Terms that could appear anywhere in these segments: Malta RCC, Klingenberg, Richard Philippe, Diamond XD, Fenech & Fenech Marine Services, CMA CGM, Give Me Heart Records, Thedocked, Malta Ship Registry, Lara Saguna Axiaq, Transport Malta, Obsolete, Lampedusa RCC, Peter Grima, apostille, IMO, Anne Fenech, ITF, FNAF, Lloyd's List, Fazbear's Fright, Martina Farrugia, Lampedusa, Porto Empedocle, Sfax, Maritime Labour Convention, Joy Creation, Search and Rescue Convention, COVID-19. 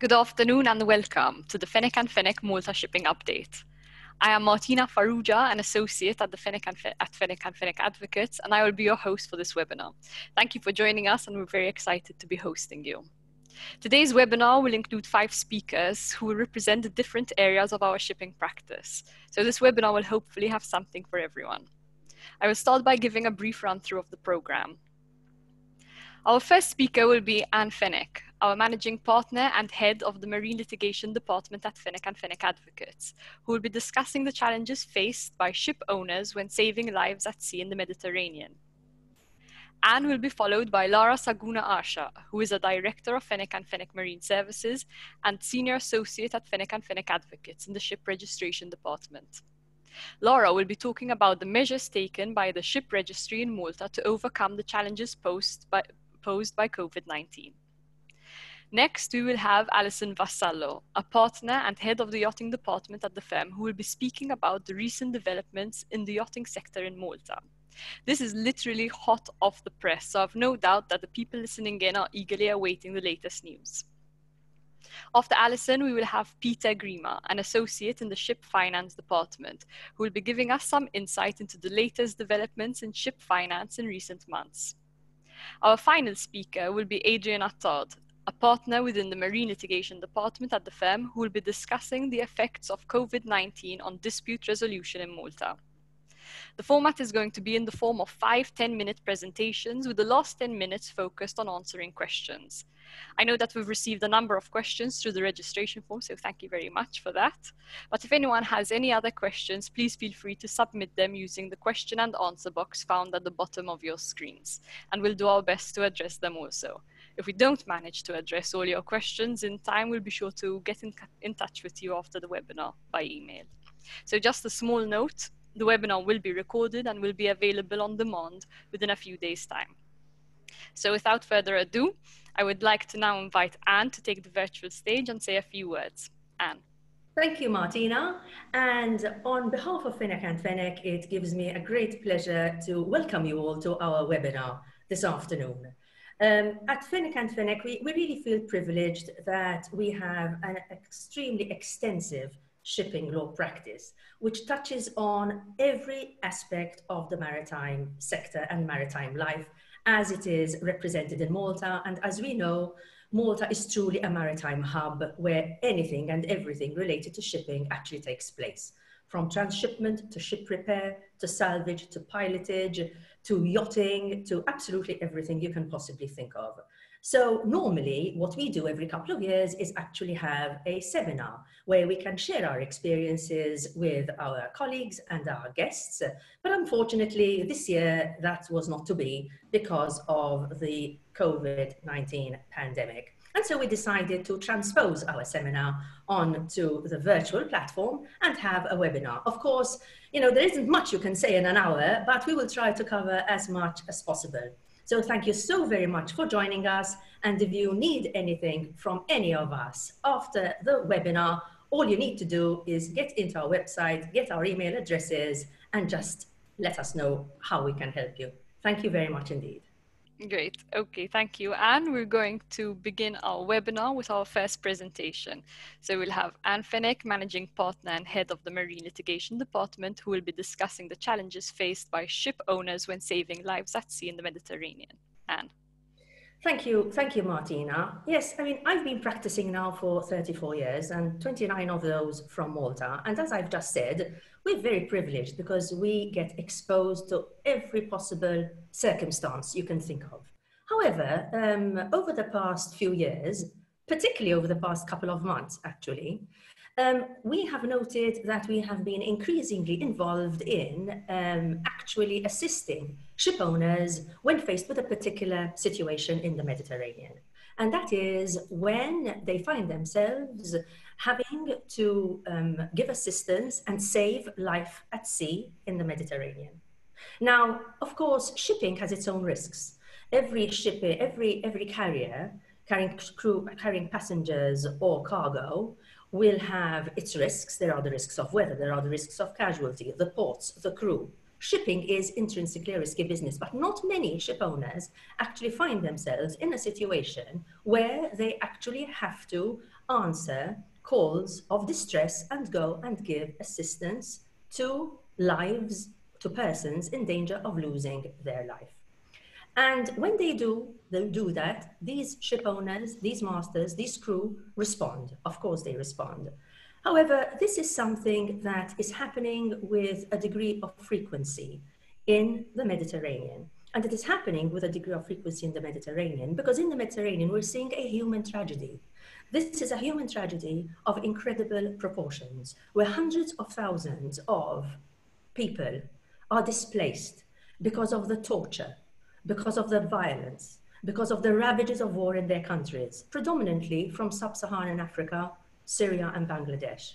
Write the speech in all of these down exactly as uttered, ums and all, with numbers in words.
Good afternoon and welcome to the Fenech and Fenech Malta Shipping Update. I am Martina Farrugia, an associate at the Fenech and Fe at Fenech and Fenech Advocates, and I will be your host for this webinar. Thank you for joining us, and we're very excited to be hosting you. Today's webinar will include five speakers who will represent the different areas of our shipping practice. So this webinar will hopefully have something for everyone. I will start by giving a brief run-through of the program. Our first speaker will be Anne Fenech, our managing partner and head of the Marine Litigation Department at Fenech and Fenech Advocates, who will be discussing the challenges faced by ship owners when saving lives at sea in the Mediterranean. Anne will be followed by Lara Saguna Axiaq, who is a director of Fenech and Fenech Marine Services and senior associate at Fenech and Fenech Advocates in the Ship Registration Department. Lara will be talking about the measures taken by the Ship Registry in Malta to overcome the challenges posed by, posed by COVID nineteen. Next, we will have Alison Vassallo, a partner and head of the yachting department at the firm, who will be speaking about the recent developments in the yachting sector in Malta. This is literally hot off the press, so I've no doubt that the people listening in are eagerly awaiting the latest news. After Alison, we will have Peter Grima, an associate in the Ship Finance Department, who will be giving us some insight into the latest developments in ship finance in recent months. Our final speaker will be Adrian Attard, a partner within the Marine Litigation Department at the firm, who will be discussing the effects of COVID nineteen on dispute resolution in Malta. The format is going to be in the form of five ten-minute presentations, with the last ten minutes focused on answering questions. I know that we've received a number of questions through the registration form, so thank you very much for that. But if anyone has any other questions, please feel free to submit them using the question and answer box found at the bottom of your screens, and we'll do our best to address them also. If we don't manage to address all your questions in time, we'll be sure to get in, in touch with you after the webinar by email. So just a small note, the webinar will be recorded and will be available on demand within a few days' time. So without further ado, I would like to now invite Anne to take the virtual stage and say a few words. Anne. Thank you, Martina. And on behalf of Fenech and Fenech, it gives me a great pleasure to welcome you all to our webinar this afternoon. Um, at Fenech and Fenech, we, we really feel privileged that we have an extremely extensive shipping law practice, which touches on every aspect of the maritime sector and maritime life as it is represented in Malta. And as we know, Malta is truly a maritime hub where anything and everything related to shipping actually takes place, from transshipment to ship repair, to salvage, to pilotage, to yachting, to absolutely everything you can possibly think of. So normally what we do every couple of years is actually have a seminar where we can share our experiences with our colleagues and our guests. But unfortunately this year that was not to be because of the COVID nineteen pandemic. And so we decided to transpose our seminar onto the virtual platform and have a webinar. Of course, you know, there isn't much you can say in an hour, but we will try to cover as much as possible. So thank you so very much for joining us. And if you need anything from any of us after the webinar, all you need to do is get into our website, get our email addresses, and just let us know how we can help you. Thank you very much indeed. Great. Okay, thank you, Anne. We're going to begin our webinar with our first presentation. So we'll have Anne Fenech, Managing Partner and Head of the Marine Litigation Department, who will be discussing the challenges faced by ship owners when saving lives at sea in the Mediterranean. Anne. Thank you. Thank you, Martina. Yes, I mean, I've been practicing now for thirty-four years and twenty-nine of those from Malta. And as I've just said, we're very privileged because we get exposed to every possible circumstance you can think of. However, um, over the past few years, particularly over the past couple of months, actually, um, we have noted that we have been increasingly involved in um, actually assisting ship owners when faced with a particular situation in the Mediterranean. And that is when they find themselves having to um, give assistance and save life at sea in the Mediterranean. Now, of course, shipping has its own risks. Every shipper, every, every carrier carrying crew, carrying passengers or cargo will have its risks. There are the risks of weather, there are the risks of casualty, the ports, the crew. Shipping is intrinsically a risky business, but not many ship owners actually find themselves in a situation where they actually have to answer calls of distress and go and give assistance to lives, to persons in danger of losing their life. And when they do, they do that, these ship owners, these masters, these crew respond. Of course they respond. However, this is something that is happening with a degree of frequency in the Mediterranean. And it is happening with a degree of frequency in the Mediterranean because in the Mediterranean, we're seeing a human tragedy. This is a human tragedy of incredible proportions, where hundreds of thousands of people are displaced because of the torture, because of the violence, because of the ravages of war in their countries, predominantly from sub-Saharan Africa, Syria and Bangladesh.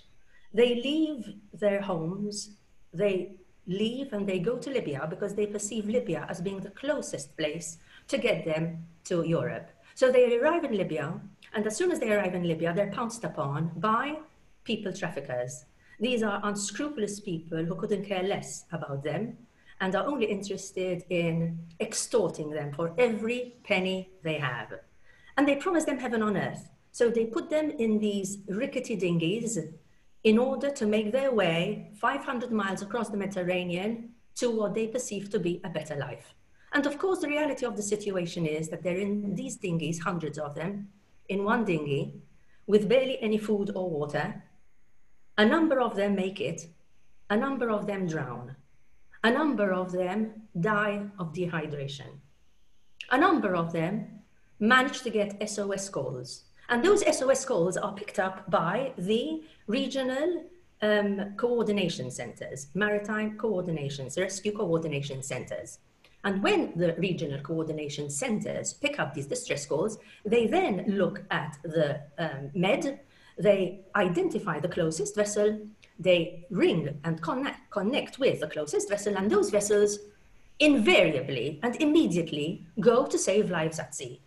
They leave their homes, they leave and they go to Libya because they perceive Libya as being the closest place to get them to Europe. So they arrive in Libya, and as soon as they arrive in Libya, they're pounced upon by people traffickers. These are unscrupulous people who couldn't care less about them and are only interested in extorting them for every penny they have. And they promise them heaven on earth. So they put them in these rickety dinghies in order to make their way five hundred miles across the Mediterranean to what they perceive to be a better life. And of course, the reality of the situation is that they're in these dinghies, hundreds of them, in one dinghy, with barely any food or water. A number of them make it, a number of them drown, a number of them die of dehydration. A number of them manage to get S O S calls. And those S O S calls are picked up by the regional um, coordination centers, maritime coordination, rescue coordination centers. And when the regional coordination centers pick up these distress calls, they then look at the um, med, they identify the closest vessel, they ring and connect, connect with the closest vessel, and those vessels invariably and immediately go to save lives at sea.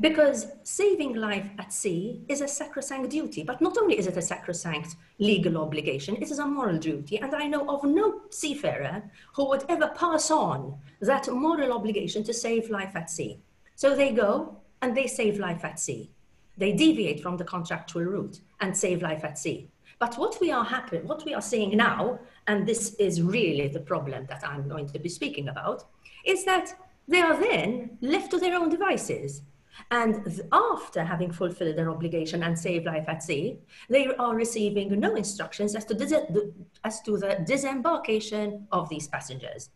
Because saving life at sea is a sacrosanct duty, but not only is it a sacrosanct legal obligation, it is a moral duty. And I know of no seafarer who would ever pass on that moral obligation to save life at sea. So they go and they save life at sea. They deviate from the contractual route and save life at sea. But what we are happen- what we are seeing now, and this is really the problem that I'm going to be speaking about, is that they are then left to their own devices. And after having fulfilled their obligation and saved life at sea, they are receiving no instructions as to, dis as to the disembarkation of these passengers.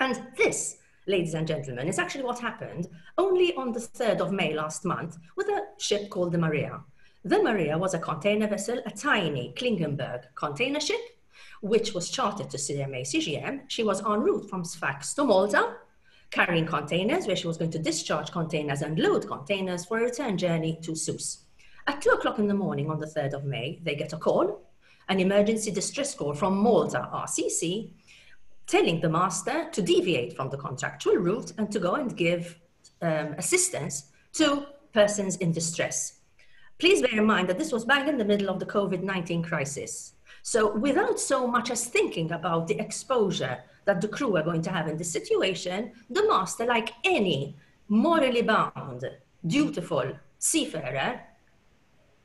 And this, ladies and gentlemen, is actually what happened only on the third of May last month with a ship called the Maria. The Maria was a container vessel, a tiny Klingenberg container ship, which was chartered to C M A C G M. She was en route from Sfax to Malta, carrying containers, where she was going to discharge containers and load containers for a return journey to Sousse. At two o'clock in the morning on the third of May, they get a call, an emergency distress call from Malta R C C, telling the master to deviate from the contractual route and to go and give um, assistance to persons in distress. Please bear in mind that this was bang in the middle of the COVID nineteen crisis. So without so much as thinking about the exposure that the crew are going to have in this situation, the master, like any morally bound, dutiful seafarer,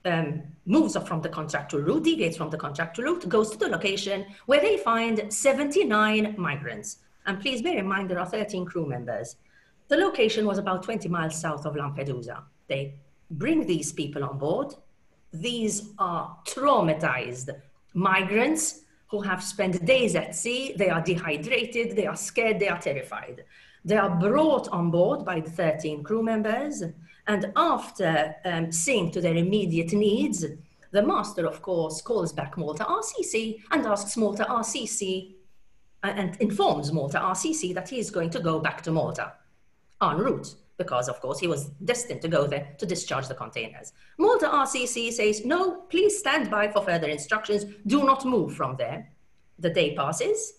um, moves off from the contractual route, deviates from the contractual route, goes to the location where they find seventy-nine migrants. And please bear in mind, there are thirteen crew members. The location was about twenty miles south of Lampedusa. They bring these people on board. These are traumatized migrants who have spent days at sea. They are dehydrated, they are scared, they are terrified. They are brought on board by the thirteen crew members, and after um, seeing to their immediate needs, the master, of course, calls back Malta R C C and asks Malta R C C uh, and informs Malta R C C that he is going to go back to Malta en route, because of course he was destined to go there to discharge the containers. Malta R C C says, no, please stand by for further instructions. Do not move from there. The day passes,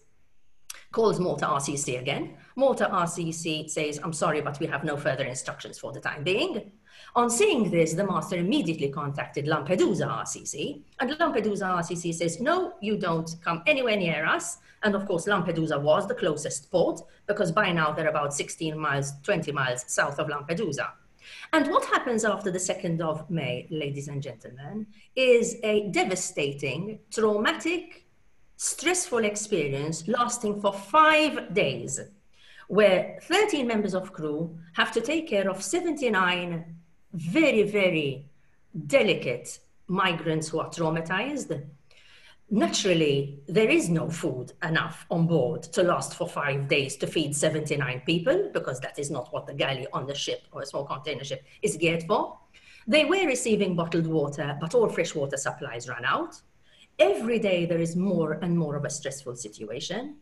calls Malta R C C again. Malta R C C says, I'm sorry, but we have no further instructions for the time being. On seeing this, the master immediately contacted Lampedusa R C C, and Lampedusa R C C says, no, you don't come anywhere near us. And of course, Lampedusa was the closest port because by now they're about sixteen miles, twenty miles south of Lampedusa. And what happens after the second of May, ladies and gentlemen, is a devastating, traumatic, stressful experience lasting for five days, where thirteen members of crew have to take care of seventy-nine very, very delicate migrants who are traumatized. Naturally, there is no food enough on board to last for five days to feed seventy-nine people, because that is not what the galley on the ship or a small container ship is geared for. They were receiving bottled water, but all fresh water supplies ran out. Every day there is more and more of a stressful situation,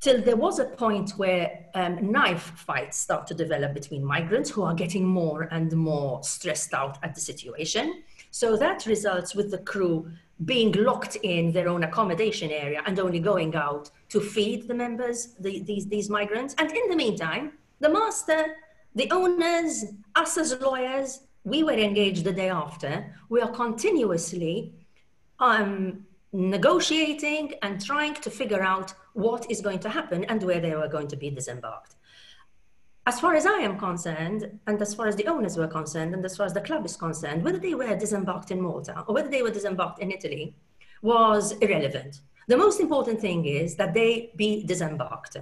till there was a point where um, knife fights start to develop between migrants who are getting more and more stressed out at the situation. So that results with the crew being locked in their own accommodation area and only going out to feed the members, the, these, these migrants. And in the meantime, the master, the owners, us as lawyers, we were engaged the day after. We are continuously um, negotiating and trying to figure out what is going to happen and where they were going to be disembarked. As far as I am concerned, and as far as the owners were concerned, and as far as the club is concerned, whether they were disembarked in Malta or whether they were disembarked in Italy was irrelevant. The most important thing is that they be disembarked.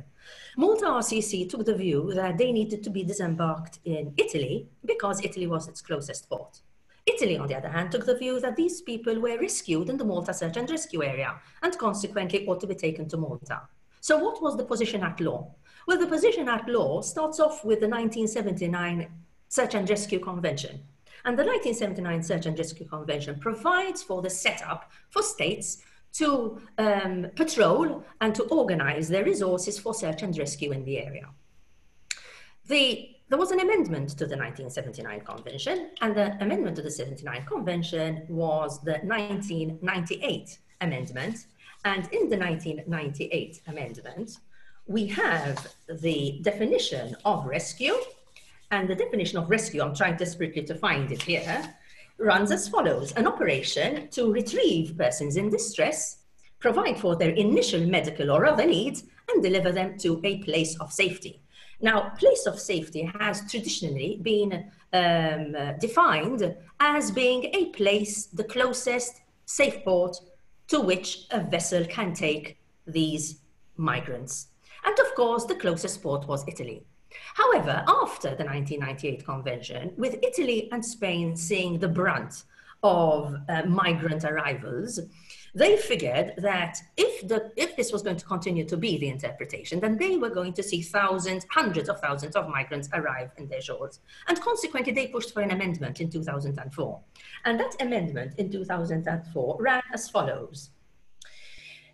Malta R C C took the view that they needed to be disembarked in Italy because Italy was its closest port. Italy, on the other hand, took the view that these people were rescued in the Malta Search and Rescue area and consequently ought to be taken to Malta. So what was the position at law? Well, the position at law starts off with the nineteen seventy-nine Search and Rescue Convention. And the nineteen seventy-nine Search and Rescue Convention provides for the setup for states to um, patrol and to organize their resources for search and rescue in the area. The, there was an amendment to the nineteen seventy-nine Convention, and the amendment to the seventy-nine Convention was the nineteen ninety-eight amendment. And in the nineteen ninety-eight amendment, we have the definition of rescue, and the definition of rescue, I'm trying desperately to find it here, runs as follows: an operation to retrieve persons in distress, provide for their initial medical or other needs, and deliver them to a place of safety. Now, place of safety has traditionally been um, defined as being a place, the closest safe port to which a vessel can take these migrants. And of course, the closest port was Italy. However, after the nineteen ninety-eight Convention, with Italy and Spain seeing the brunt of uh, migrant arrivals, they figured that if, the, if this was going to continue to be the interpretation, then they were going to see thousands, hundreds of thousands of migrants arrive in their shores. And consequently, they pushed for an amendment in two thousand four. And that amendment in two thousand four ran as follows.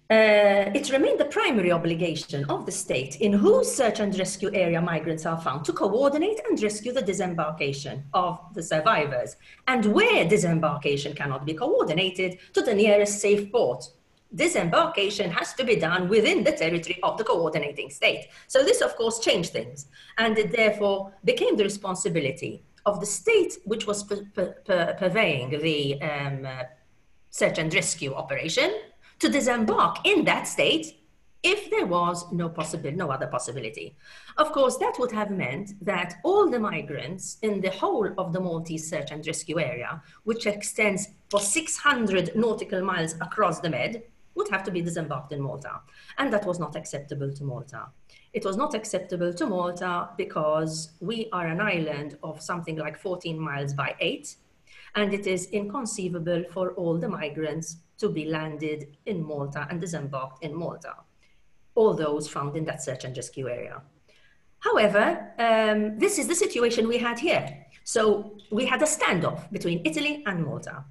Uh, it remained the primary obligation of the state in whose search and rescue area migrants are found to coordinate and rescue the disembarkation of the survivors, and where disembarkation cannot be coordinated, to the nearest safe port. Disembarkation has to be done within the territory of the coordinating state. So this, of course, changed things, and it therefore became the responsibility of the state which was pur pur pur purveying the um, uh, search and rescue operation to disembark in that state if there was no possible, no other possibility. Of course, that would have meant that all the migrants in the whole of the Maltese search and rescue area, which extends for six hundred nautical miles across the Med, would have to be disembarked in Malta. And that was not acceptable to Malta. It was not acceptable to Malta because we are an island of something like fourteen miles by eight, and it is inconceivable for all the migrants to be landed in Malta and disembarked in Malta, all those found in that search and rescue area. However, um, this is the situation we had here. So we had a standoff between Italy and Malta.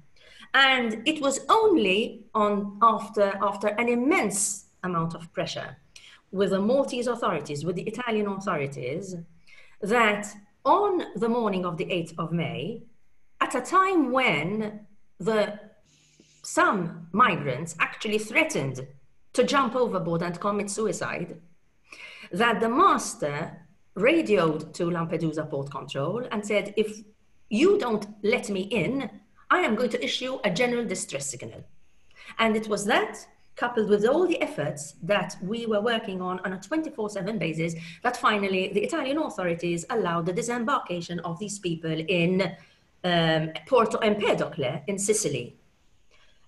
And it was only on after, after an immense amount of pressure with the Maltese authorities, with the Italian authorities, that on the morning of the eighth of May, at a time when the some migrants actually threatened to jump overboard and commit suicide, that the master radioed to Lampedusa Port Control and said, if you don't let me in, I am going to issue a general distress signal. And it was that coupled with all the efforts that we were working on on a twenty-four seven basis, that finally the Italian authorities allowed the disembarkation of these people in um, Porto Empedocle in Sicily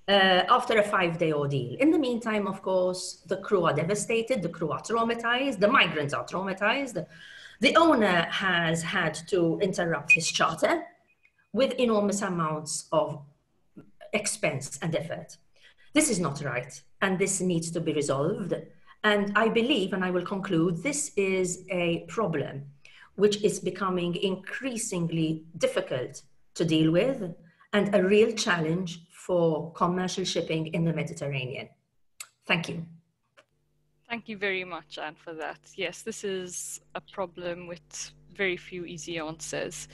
uh, after a five-day ordeal. In the meantime, of course, the crew are devastated, the crew are traumatized, the migrants are traumatized. The owner has had to interrupt his charter with enormous amounts of expense and effort. This is not right, and this needs to be resolved. And I believe, and I will conclude, this is a problem which is becoming increasingly difficult to deal with and a real challenge for commercial shipping in the Mediterranean. Thank you. Thank you very much, Anne, for that. Yes, this is a problem with very few easy answers.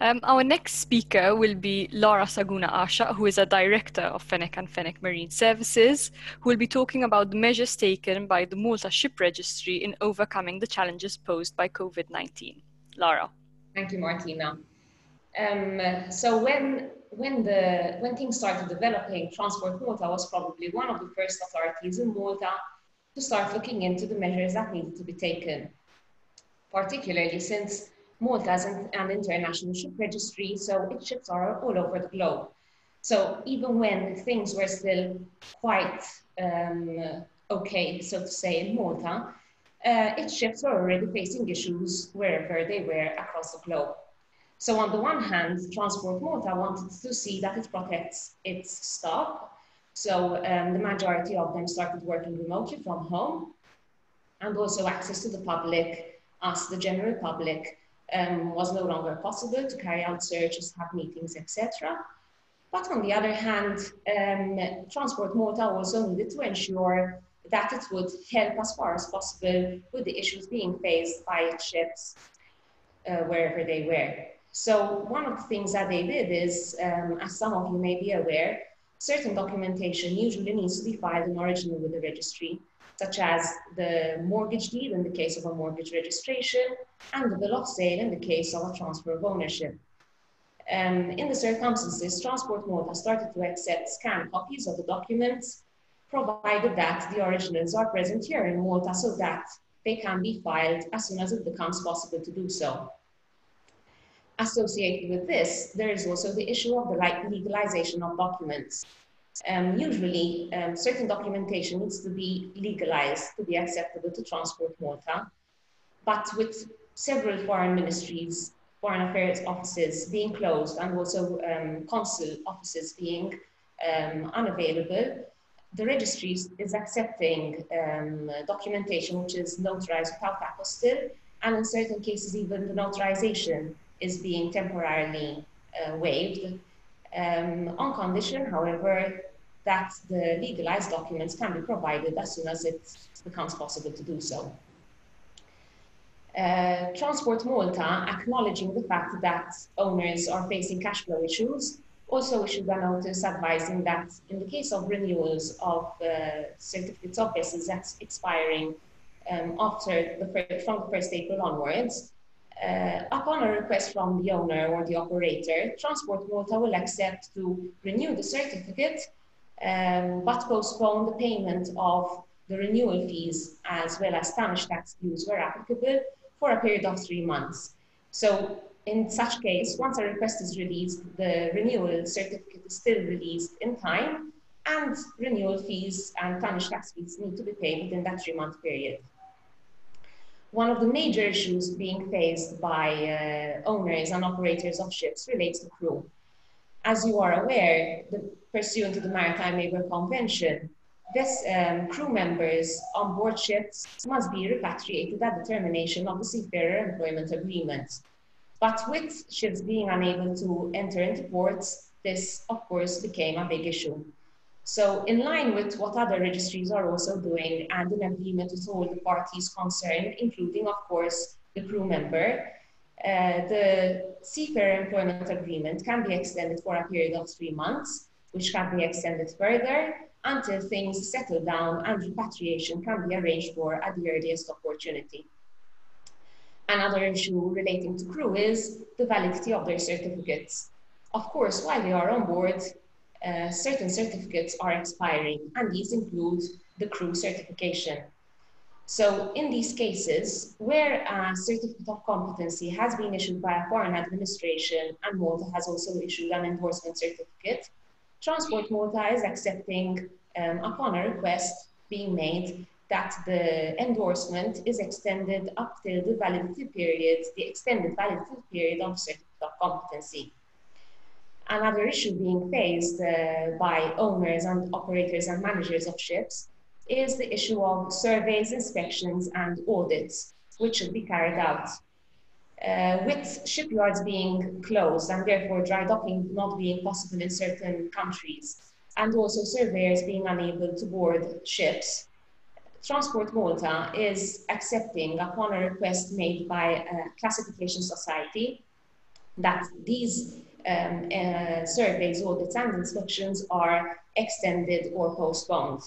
Um, our next speaker will be Lara Saguna Axiaq, who is a director of Fenech and Fenech Marine Services, who will be talking about the measures taken by the Malta Ship Registry in overcoming the challenges posed by COVID nineteen. Lara. Thank you, Martina. Um, so when, when, the, when things started developing, Transport Malta was probably one of the first authorities in Malta to start looking into the measures that needed to be taken, particularly since Malta is an international ship registry, so its ships are all over the globe. So even when things were still quite um, okay, so to say, in Malta, uh, its ships were already facing issues wherever they were across the globe. So on the one hand, Transport Malta wanted to see that it protects its staff. So um, the majority of them started working remotely from home, and also access to the public, as the general public, Um, was no longer possible to carry out searches, have meetings, et cetera. But on the other hand, um, Transport Malta also needed to ensure that it would help as far as possible with the issues being faced by its ships uh, wherever they were. So one of the things that they did is, um, as some of you may be aware, certain documentation usually needs to be filed in original with the registry, such as the mortgage deed in the case of a mortgage registration and the bill of sale in the case of a transfer of ownership. Um, in the circumstances, Transport Malta started to accept scanned copies of the documents, provided that the originals are present here in Malta so that they can be filed as soon as it becomes possible to do so. Associated with this, there is also the issue of the legalization of documents. Um, usually, um, certain documentation needs to be legalized to be acceptable to Transport Malta, but with several foreign ministries, foreign affairs offices being closed, and also um, consul offices being um, unavailable, the registry is accepting um, documentation which is notarized without apostille, and in certain cases even the notarization is being temporarily uh, waived, Um, on condition, however, that the legalized documents can be provided as soon as it becomes possible to do so. Uh, Transport Malta, acknowledging the fact that owners are facing cash flow issues, also issued a notice advising that in the case of renewals of uh, certificates of vessels that's expiring um, after the first, from the first of April onwards, Uh, upon a request from the owner or the operator, Transport Malta will accept to renew the certificate um, but postpone the payment of the renewal fees as well as Spanish tax dues where applicable for a period of three months. So in such case, once a request is released, the renewal certificate is still released in time and renewal fees and Spanish tax fees need to be paid within that three-month period. One of the major issues being faced by uh, owners and operators of ships relates to crew. As you are aware, the, pursuant to the Maritime Labour Convention, this, um, crew members on board ships must be repatriated at the termination of the Seafarer Employment Agreement. But with ships being unable to enter into ports, this of course became a big issue. So in line with what other registries are also doing and in agreement with all the parties concerned, including of course the crew member, uh, the Seafarer Employment Agreement can be extended for a period of three months, which can be extended further until things settle down and repatriation can be arranged for at the earliest opportunity. Another issue relating to crew is the validity of their certificates. Of course, while they are on board, uh, certain certificates are expiring, and these include the crew certification. So in these cases, where a certificate of competency has been issued by a foreign administration and Malta has also issued an endorsement certificate, Transport Malta is accepting, um, upon a request being made, that the endorsement is extended up till the validity period, the extended validity period of certificate of competency. Another issue being faced uh, by owners and operators and managers of ships is the issue of surveys, inspections, and audits, which should be carried out. Uh, with shipyards being closed and therefore dry docking not being possible in certain countries, and also surveyors being unable to board ships, Transport Malta is accepting, upon a request made by a classification society, that these um, uh, surveys, audits, and inspections are extended or postponed.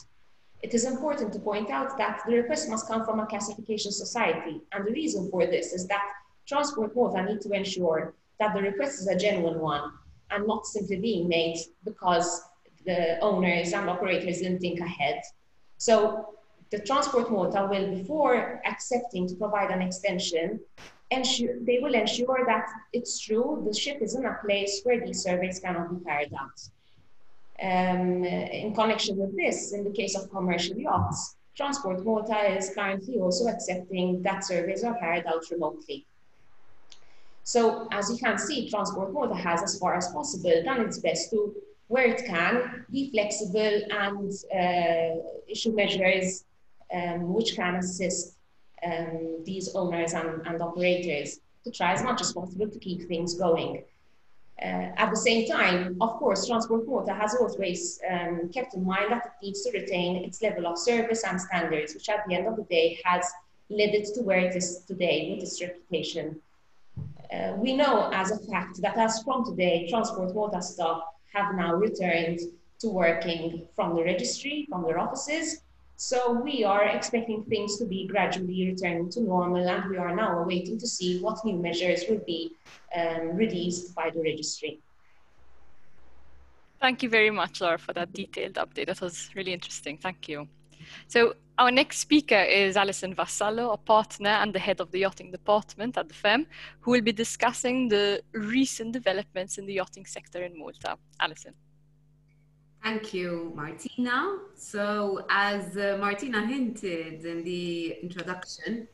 It is important to point out that the request must come from a classification society, and the reason for this is that Transport Malta need to ensure that the request is a genuine one and not simply being made because the owners and operators didn't think ahead. So the Transport Malta will, before accepting to provide an extension, ensure, they will ensure that it's true, the ship is in a place where these surveys cannot be carried out. Um, in connection with this, in the case of commercial yachts, Transport Malta is currently also accepting that surveys are carried out remotely. So, as you can see, Transport Malta has, as far as possible, done its best to, where it can, be flexible and uh, issue measures um, which can assist um, these owners and, and operators to try as much as possible to keep things going. Uh, at the same time, of course, Transport Malta has always um, kept in mind that it needs to retain its level of service and standards, which at the end of the day has led it to where it is today with its reputation. Uh, we know as a fact that as from today, Transport Malta staff have now returned to working from the registry, from their offices. So we are expecting things to be gradually returning to normal, and we are now waiting to see what new measures will be um, released by the registry. Thank you very much, Lara, for that detailed update. That was really interesting. Thank you. So our next speaker is Alison Vassallo, a partner and the head of the yachting department at the firm, who will be discussing the recent developments in the yachting sector in Malta. Alison. Thank you, Martina. So as uh, Martina hinted in the introduction,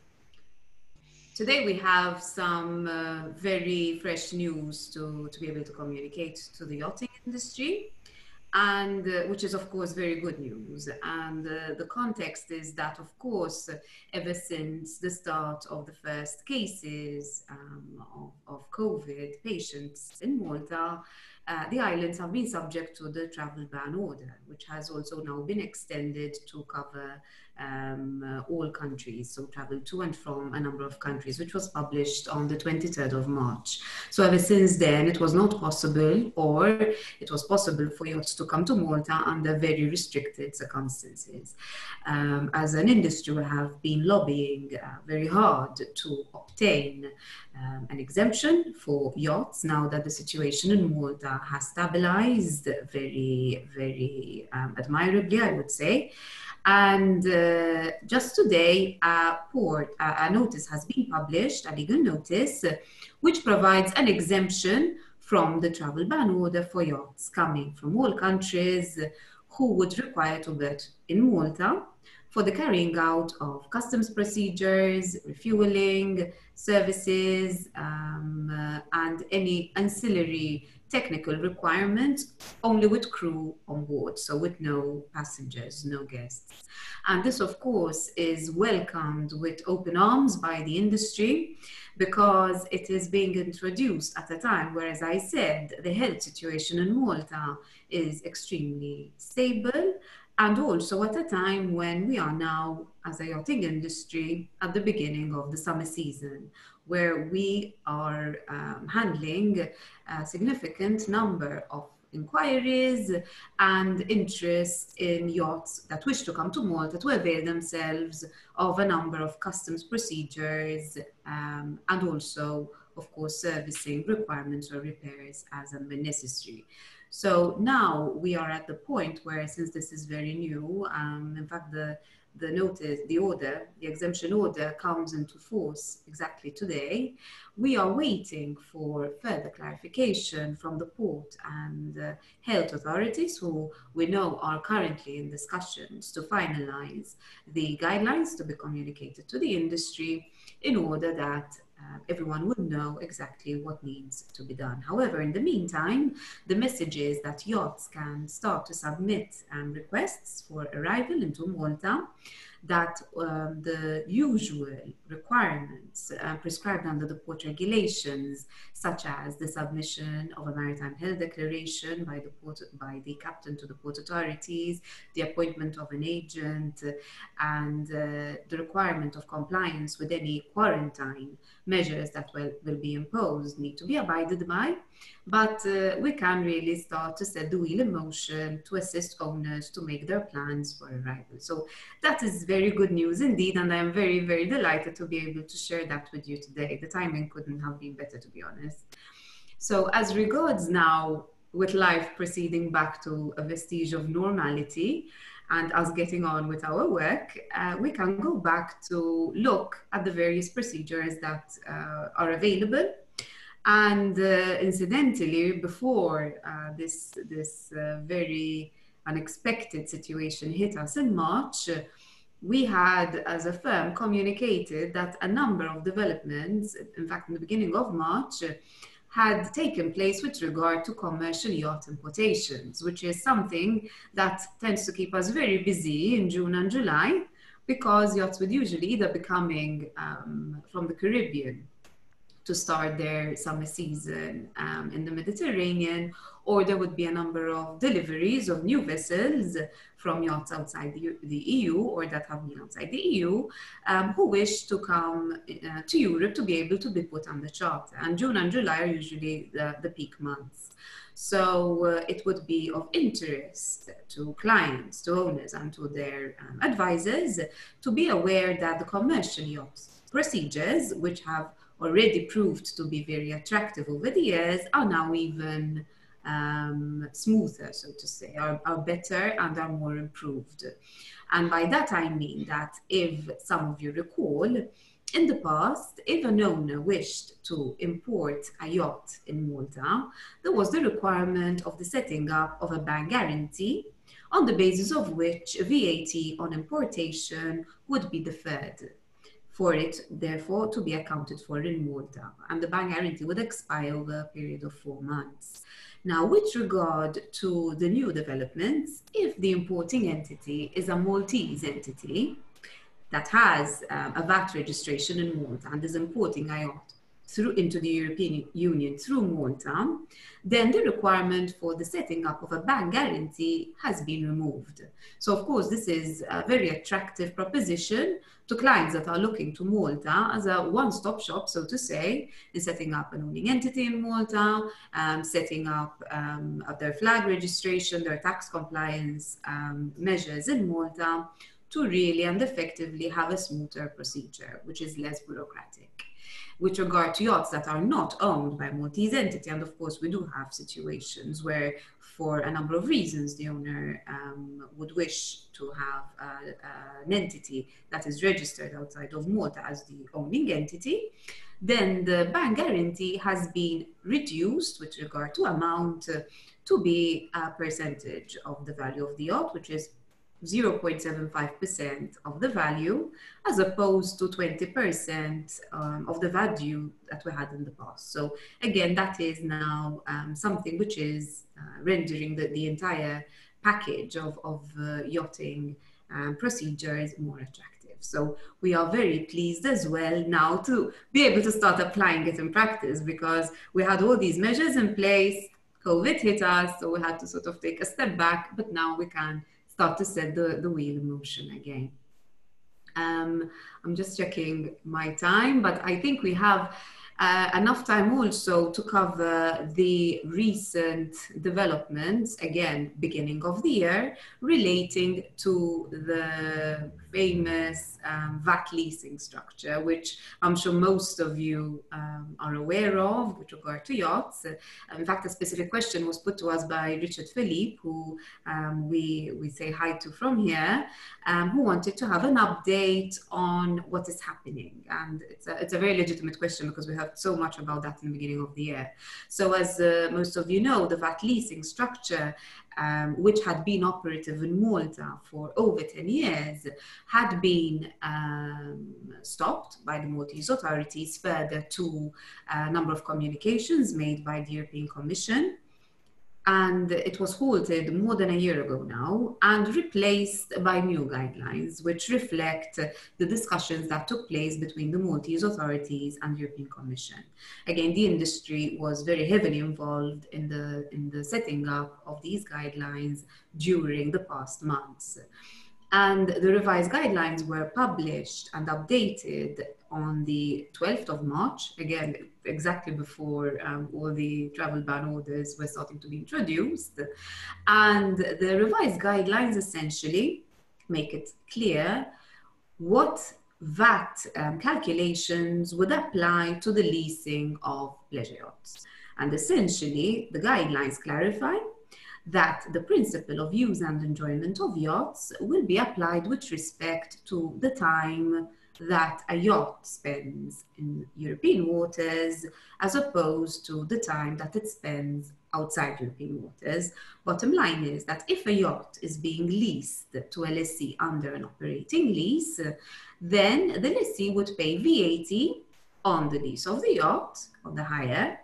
today we have some uh, very fresh news to, to be able to communicate to the yachting industry, and uh, which is of course very good news. And uh, the context is that, of course, ever since the start of the first cases um, of, of COVID patients in Malta, Uh, the islands have been subject to the travel ban order, which has also now been extended to cover um, uh, all countries, so travel to and from a number of countries, which was published on the twenty-third of March. So ever since then, it was not possible, or it was possible for yachts to come to Malta under very restricted circumstances. Um, as an industry, we have been lobbying uh, very hard to obtain um, an exemption for yachts now that the situation in Malta has stabilized very, very um, admirably, I would say. And uh, just today, a, port, a, a notice has been published, a legal notice, which provides an exemption from the travel ban order for yachts coming from all countries who would require to berth in Malta for the carrying out of customs procedures, refueling, services, um, uh, and any ancillary technical requirements, only with crew on board, so with no passengers, no guests. And this, of course, is welcomed with open arms by the industry, because it is being introduced at a time where, as I said, the health situation in Malta is extremely stable, and also at a time when we are now, as a yachting industry, at the beginning of the summer season, where we are um, handling a significant number of inquiries and interest in yachts that wish to come to Malta to avail themselves of a number of customs procedures um, and also, of course, servicing requirements or repairs as and when necessary. So now we are at the point where, since this is very new, um, in fact, the, the notice, the order, the exemption order comes into force exactly today. We are waiting for further clarification from the port and uh, health authorities, who we know are currently in discussions to finalize the guidelines to be communicated to the industry, in order that Uh, everyone would know exactly what needs to be done. However, in the meantime, the message is that yachts can start to submit um, requests for arrival into Malta, that um, the usual requirements uh, prescribed under the port regulations, such as the submission of a maritime health declaration by the port, by the captain to the port authorities, the appointment of an agent, and uh, the requirement of compliance with any quarantine measures that will, will be imposed, need to be abided by. But uh, we can really start to set the wheel in motion to assist owners to make their plans for arrival. So that is very good news indeed, and I'm very, very delighted to be able to share that with you today. The timing couldn't have been better, to be honest. So as regards now, with life proceeding back to a vestige of normality, and us getting on with our work, uh, we can go back to look at the various procedures that uh, are available. And uh, incidentally, before uh, this, this uh, very unexpected situation hit us in March, we had, as a firm, communicated that a number of developments, in fact, in the beginning of March, had taken place with regard to commercial yacht importations, which is something that tends to keep us very busy in June and July, because yachts would usually either be coming um, from the Caribbean to start their summer season um, in the Mediterranean, or there would be a number of deliveries of new vessels from yachts outside the, the E U, or that have been outside the E U, um, who wish to come uh, to Europe to be able to be put on the charter. And June and July are usually the, the peak months. So uh, it would be of interest to clients, to owners, and to their um, advisors to be aware that the commercial yacht procedures, which have already proved to be very attractive over the years, are now even um, smoother, so to say, are, are better and are more improved. And by that I mean that, if some of you recall, in the past, if an owner wished to import a yacht in Malta, there was the requirement of the setting up of a bank guarantee, on the basis of which V A T on importation would be deferred, for it, therefore, to be accounted for in Malta. And the bank guarantee would expire over a period of four months. Now, with regard to the new developments, if the importing entity is a Maltese entity that has um, a V A T registration in Malta and is importing a yacht through into the European Union through Malta, then the requirement for the setting up of a bank guarantee has been removed. So of course, this is a very attractive proposition to clients that are looking to Malta as a one-stop shop, so to say, in setting up an owning entity in Malta, um, setting up um, their flag registration, their tax compliance um, measures in Malta, to really and effectively have a smoother procedure, which is less bureaucratic. With regard to yachts that are not owned by a Maltese entity, and of course we do have situations where, for a number of reasons, the owner um, would wish to have uh, uh, an entity that is registered outside of Malta as the owning entity, then the bank guarantee has been reduced with regard to amount uh, to be a percentage of the value of the yacht, which is zero point seven five percent of the value, as opposed to twenty percent um, of the value that we had in the past. So again, that is now um, something which is uh, rendering the, the entire package of, of uh, yachting um, procedures more attractive. So we are very pleased as well now to be able to start applying it in practice, because we had all these measures in place, COVID hit us, so we had to sort of take a step back, but now we can start to set the, the wheel in motion again. Um, I'm just checking my time, but I think we have Uh, enough time also to cover the recent developments, again, beginning of the year, relating to the famous um, V A T leasing structure, which I'm sure most of you um, are aware of with regard to yachts. In fact, a specific question was put to us by Richard Philippe, who um, we, we say hi to from here, um, who wanted to have an update on what is happening. And it's a, it's a very legitimate question because we have so much about that in the beginning of the year. So as uh, most of you know, the V A T leasing structure, um, which had been operative in Malta for over ten years, had been um, stopped by the Maltese authorities further to a number of communications made by the European Commission. And it was halted more than a year ago now and replaced by new guidelines, which reflect the discussions that took place between the Maltese authorities and the European Commission. Again, the industry was very heavily involved in the, in the setting up of these guidelines during the past months. And the revised guidelines were published and updated on the twelfth of March, again, exactly before um, all the travel ban orders were starting to be introduced. And the revised guidelines essentially make it clear what V A T um, calculations would apply to the leasing of pleasure yachts. And essentially, the guidelines clarify that the principle of use and enjoyment of yachts will be applied with respect to the time that a yacht spends in European waters as opposed to the time that it spends outside European waters. Bottom line is that if a yacht is being leased to a lessee under an operating lease, then the lessee would pay V A T on the lease of the yacht, on the hire,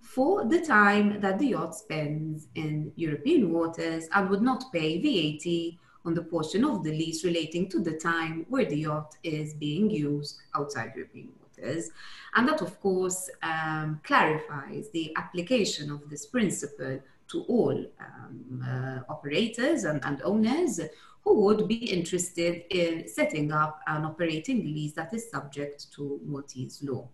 for the time that the yacht spends in European waters and would not pay V A T on the portion of the lease relating to the time where the yacht is being used outside European waters. And that, of course, um, clarifies the application of this principle to all um, uh, operators and, and owners who would be interested in setting up an operating lease that is subject to Maltese law.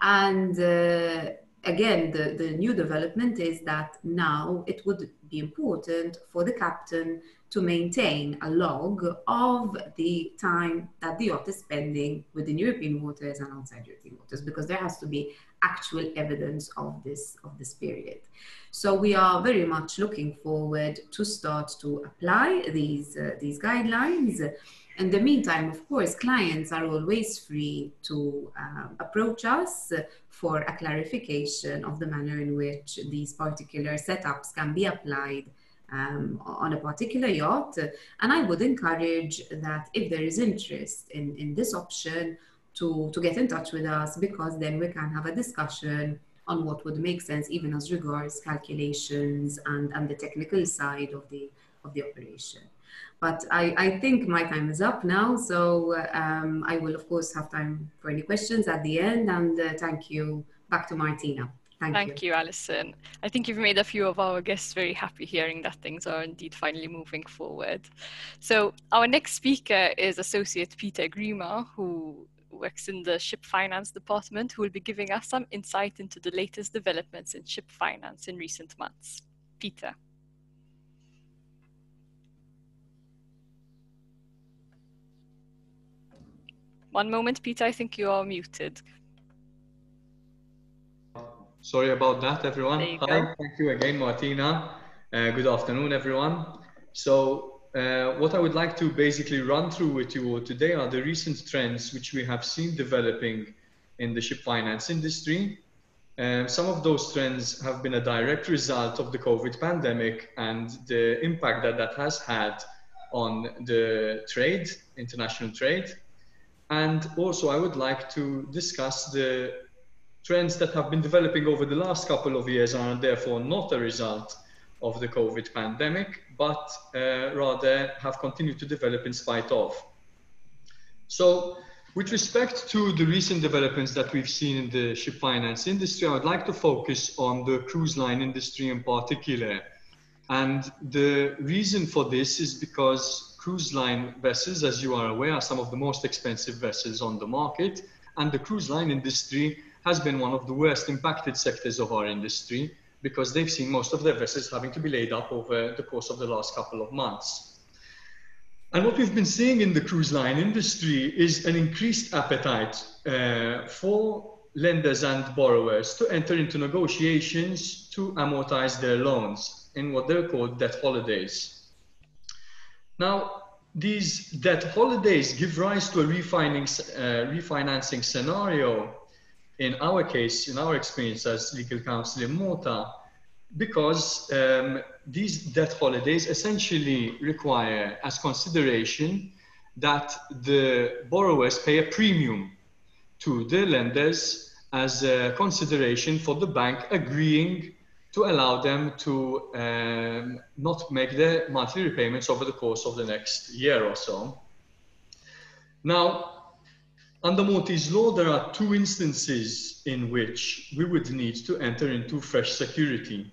And uh, Again, the, the new development is that now it would be important for the captain to maintain a log of the time that the yacht is spending within European waters and outside European waters, because there has to be actual evidence of this, of this period. So we are very much looking forward to start to apply these, uh, these guidelines. In the meantime, of course, clients are always free to um, approach us for a clarification of the manner in which these particular setups can be applied um, on a particular yacht. And I would encourage that if there is interest in, in this option, to, to get in touch with us, because then we can have a discussion on what would make sense, even as regards calculations and, and the technical side of the, of the operation. But I, I think my time is up now, so um, I will, of course, have time for any questions at the end, and uh, thank you. Back to Martina. Thank, thank you. you, Alison. I think you've made a few of our guests very happy hearing that things are indeed finally moving forward. So our next speaker is Associate Peter Grima, who works in the Ship Finance Department, who will be giving us some insight into the latest developments in ship finance in recent months. Peter. One moment, Peter, I think you are muted. Sorry about that, everyone. Hi, go. Thank you again, Martina. Uh, good afternoon, everyone. So uh, what I would like to basically run through with you today are the recent trends which we have seen developing in the ship finance industry. Um, some of those trends have been a direct result of the COVID pandemic and the impact that that has had on the trade, international trade. And also, I would like to discuss the trends that have been developing over the last couple of years and are therefore not a result of the COVID pandemic, but uh, rather have continued to develop in spite of. So, with respect to the recent developments that we've seen in the ship finance industry, I would like to focus on the cruise line industry in particular. And the reason for this is because cruise line vessels, as you are aware, are some of the most expensive vessels on the market, and the cruise line industry has been one of the worst impacted sectors of our industry, because they've seen most of their vessels having to be laid up over the course of the last couple of months. And what we've been seeing in the cruise line industry is an increased appetite uh, for lenders and borrowers to enter into negotiations to amortize their loans in what they're called debt holidays. Now, these debt holidays give rise to a refinancing, uh, refinancing scenario, in our case, in our experience as legal counsel in Malta, because um, these debt holidays essentially require as consideration that the borrowers pay a premium to the lenders as a consideration for the bank agreeing to allow them to um, not make their monthly repayments over the course of the next year or so. Now, under Maltese law, there are two instances in which we would need to enter into fresh security.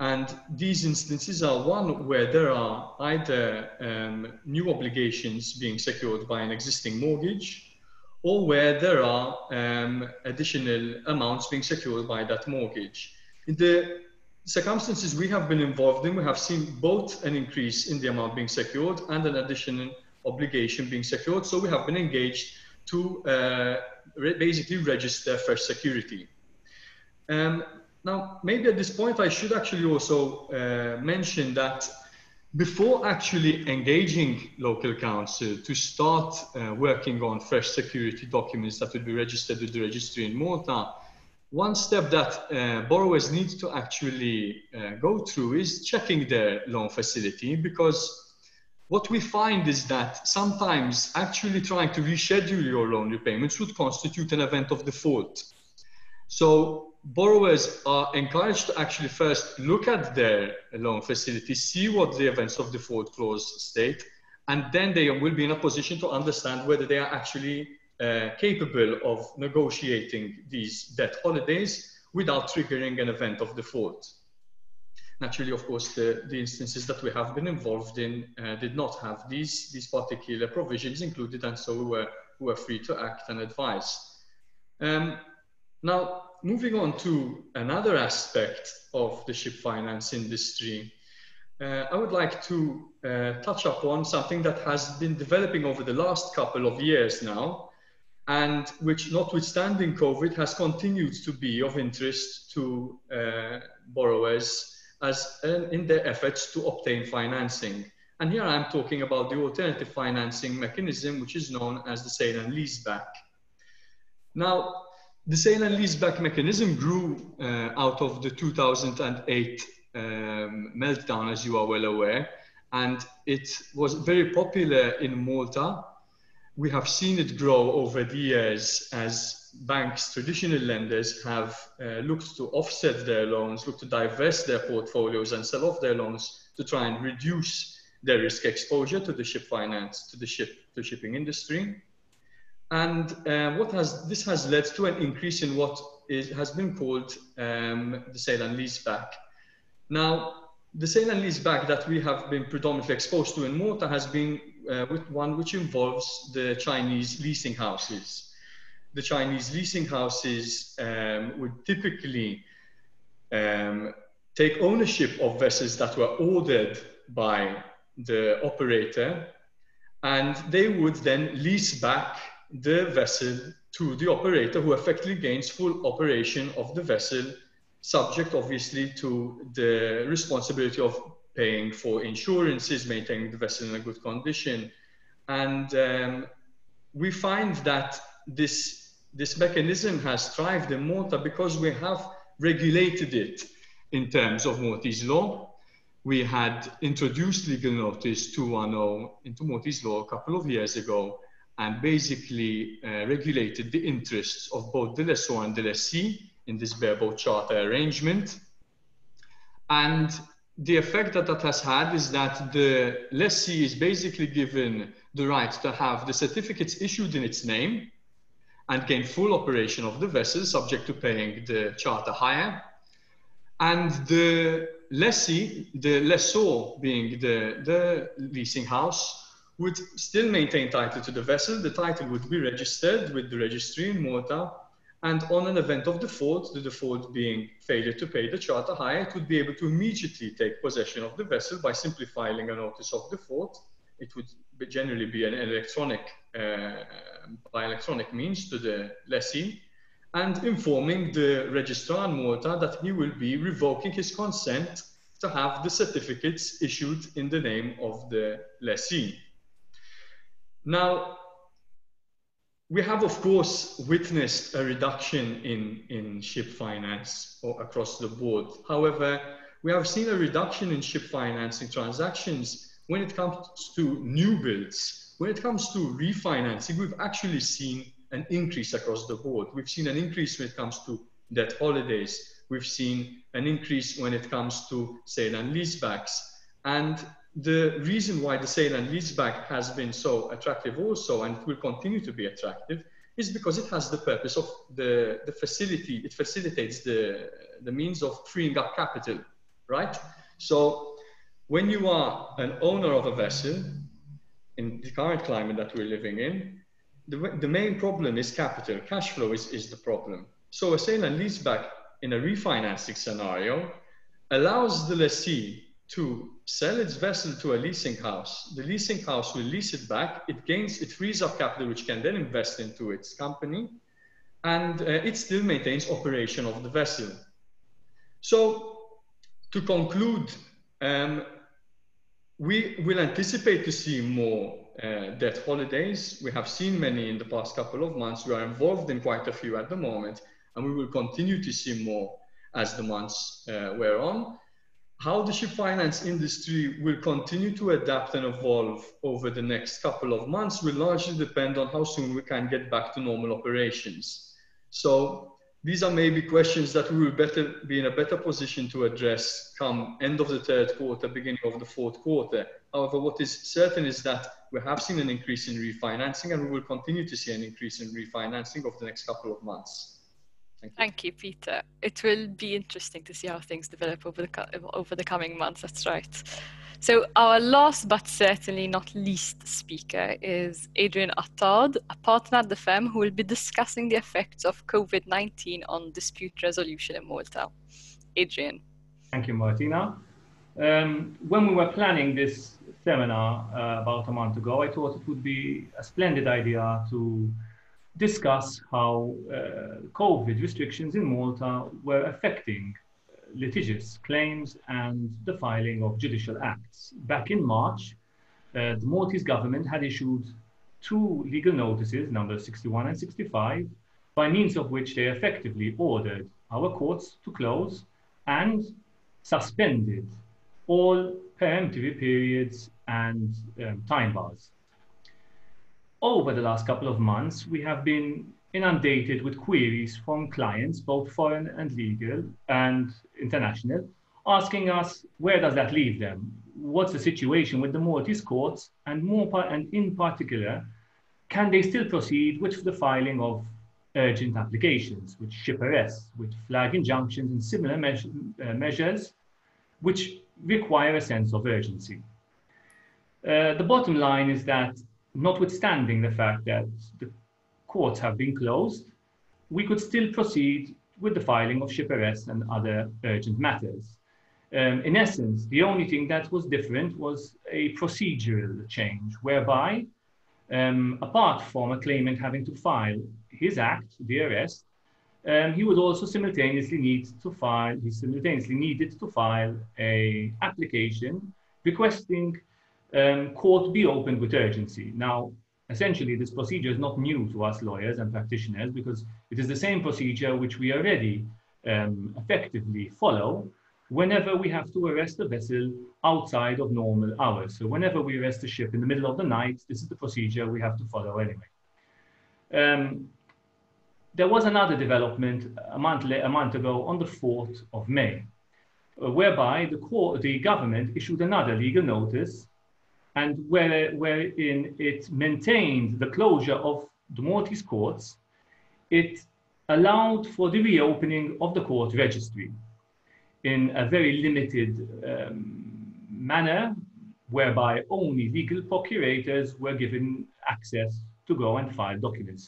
And these instances are one where there are either um, new obligations being secured by an existing mortgage, or where there are um, additional amounts being secured by that mortgage. In the circumstances we have been involved in, we have seen both an increase in the amount being secured and an additional obligation being secured. So we have been engaged to uh, re basically register fresh security. Um, now, maybe at this point, I should actually also uh, mention that before actually engaging local council to start uh, working on fresh security documents that would be registered with the registry in Malta, one step that uh, borrowers need to actually uh, go through is checking their loan facility, because what we find is that sometimes actually trying to reschedule your loan repayments would constitute an event of default. So borrowers are encouraged to actually first look at their loan facility, see what the events of default clause state, and then they will be in a position to understand whether they are actually uh, capable of negotiating these debt holidays without triggering an event of default. Naturally, of course, the, the instances that we have been involved in uh, did not have these, these particular provisions included, and so we were, we were free to act and advise. Um, now, moving on to another aspect of the ship finance industry, uh, I would like to uh, touch upon something that has been developing over the last couple of years now, and which, notwithstanding COVID, has continued to be of interest to uh, borrowers as uh, in their efforts to obtain financing. And here I'm talking about the alternative financing mechanism, which is known as the sale and leaseback. Now, the sale and leaseback mechanism grew uh, out of the two thousand eight um, meltdown, as you are well aware, and it was very popular in Malta. We have seen it grow over the years as banks, traditional lenders, have uh, looked to offset their loans, looked to divest their portfolios and sell off their loans to try and reduce their risk exposure to the ship finance, to the ship, to shipping industry. And uh, what has, this has led to an increase in what is, has been called um, the sale and leaseback. Now, the sale and leaseback that we have been predominantly exposed to in Malta has been uh, with one which involves the Chinese leasing houses. The Chinese leasing houses um, would typically um, take ownership of vessels that were ordered by the operator, and they would then lease back the vessel to the operator, who effectively gains full operation of the vessel, subject obviously to the responsibility of paying for insurances, maintaining the vessel in a good condition. And um, we find that this, this mechanism has thrived in Malta because we have regulated it in terms of Maltese law. We had introduced legal notice two ten into Maltese law a couple of years ago, and basically uh, regulated the interests of both the lessor and the lessee in this bareboat charter arrangement. And the effect that that has had is that the lessee is basically given the right to have the certificates issued in its name and gain full operation of the vessel, subject to paying the charter hire. And the lessee, the lessor being the, the leasing house, would still maintain title to the vessel. The title would be registered with the registry in Malta, And on an event of default, the default being failure to pay the charter hire, it would be able to immediately take possession of the vessel by simply filing a notice of default. It would be generally be an electronic, uh, by electronic means to the lessee, and informing the registrar in Malta that he will be revoking his consent to have the certificates issued in the name of the lessee. Now, we have, of course, witnessed a reduction in, in ship finance or across the board. However, we have seen a reduction in ship financing transactions when it comes to new builds. When it comes to refinancing, we've actually seen an increase across the board. We've seen an increase when it comes to debt holidays. We've seen an increase when it comes to sale and leasebacks. And the reason why the sale and leaseback has been so attractive also, and will continue to be attractive, is because it has the purpose of the, the facility. It facilitates the, the means of freeing up capital, right? So when you are an owner of a vessel, in the current climate that we're living in, the, the main problem is capital. Cash flow is, is the problem. So a sale and leaseback in a refinancing scenario allows the lessee to sell its vessel to a leasing house. The leasing house will lease it back. It gains, it frees up capital, which can then invest into its company, and uh, it still maintains operation of the vessel. So to conclude, um, we will anticipate to see more uh, debt holidays. We have seen many in the past couple of months. We are involved in quite a few at the moment, and we will continue to see more as the months uh, wear on. How the ship finance industry will continue to adapt and evolve over the next couple of months will largely depend on how soon we can get back to normal operations. So these are maybe questions that we will better be in a better position to address come end of the third quarter, beginning of the fourth quarter. However, what is certain is that we have seen an increase in refinancing, and we will continue to see an increase in refinancing over the next couple of months. Thank you, Peter. It will be interesting to see how things develop over the, over the coming months. That's right. So our last but certainly not least speaker is Adrian Attard, a partner at the firm who will be discussing the effects of COVID nineteen on dispute resolution in Malta. Adrian. Thank you, Martina. Um, when we were planning this seminar uh, about a month ago, I thought it would be a splendid idea to discuss how uh, COVID restrictions in Malta were affecting litigious claims and the filing of judicial acts. Back in March, uh, the Maltese government had issued two legal notices, numbers sixty-one and sixty-five, by means of which they effectively ordered our courts to close and suspended all peremptory periods and um, time bars. Over the last couple of months, we have been inundated with queries from clients, both foreign and legal and international, asking us, where does that leave them? What's the situation with the Maltese courts? And more, and in particular, can they still proceed with the filing of urgent applications, with ship arrests, with flag injunctions and similar measure, uh, measures, which require a sense of urgency? Uh, the bottom line is that, notwithstanding the fact that the courts have been closed, we could still proceed with the filing of ship arrests and other urgent matters. Um, in essence, the only thing that was different was a procedural change, whereby, um, apart from a claimant having to file his act, the arrest, um, he would also simultaneously need to file, he simultaneously needed to file an application requesting Um, court be opened with urgency. Now, essentially, this procedure is not new to us lawyers and practitioners, because it is the same procedure which we already um, effectively follow whenever we have to arrest a vessel outside of normal hours. So whenever we arrest a ship in the middle of the night, this is the procedure we have to follow anyway. Um, there was another development a month, a month ago on the fourth of May, uh, whereby the, court, the government issued another legal notice, and where, wherein it maintained the closure of the Maltese courts, it allowed for the reopening of the court registry in a very limited um, manner, whereby only legal procurators were given access to go and file documents.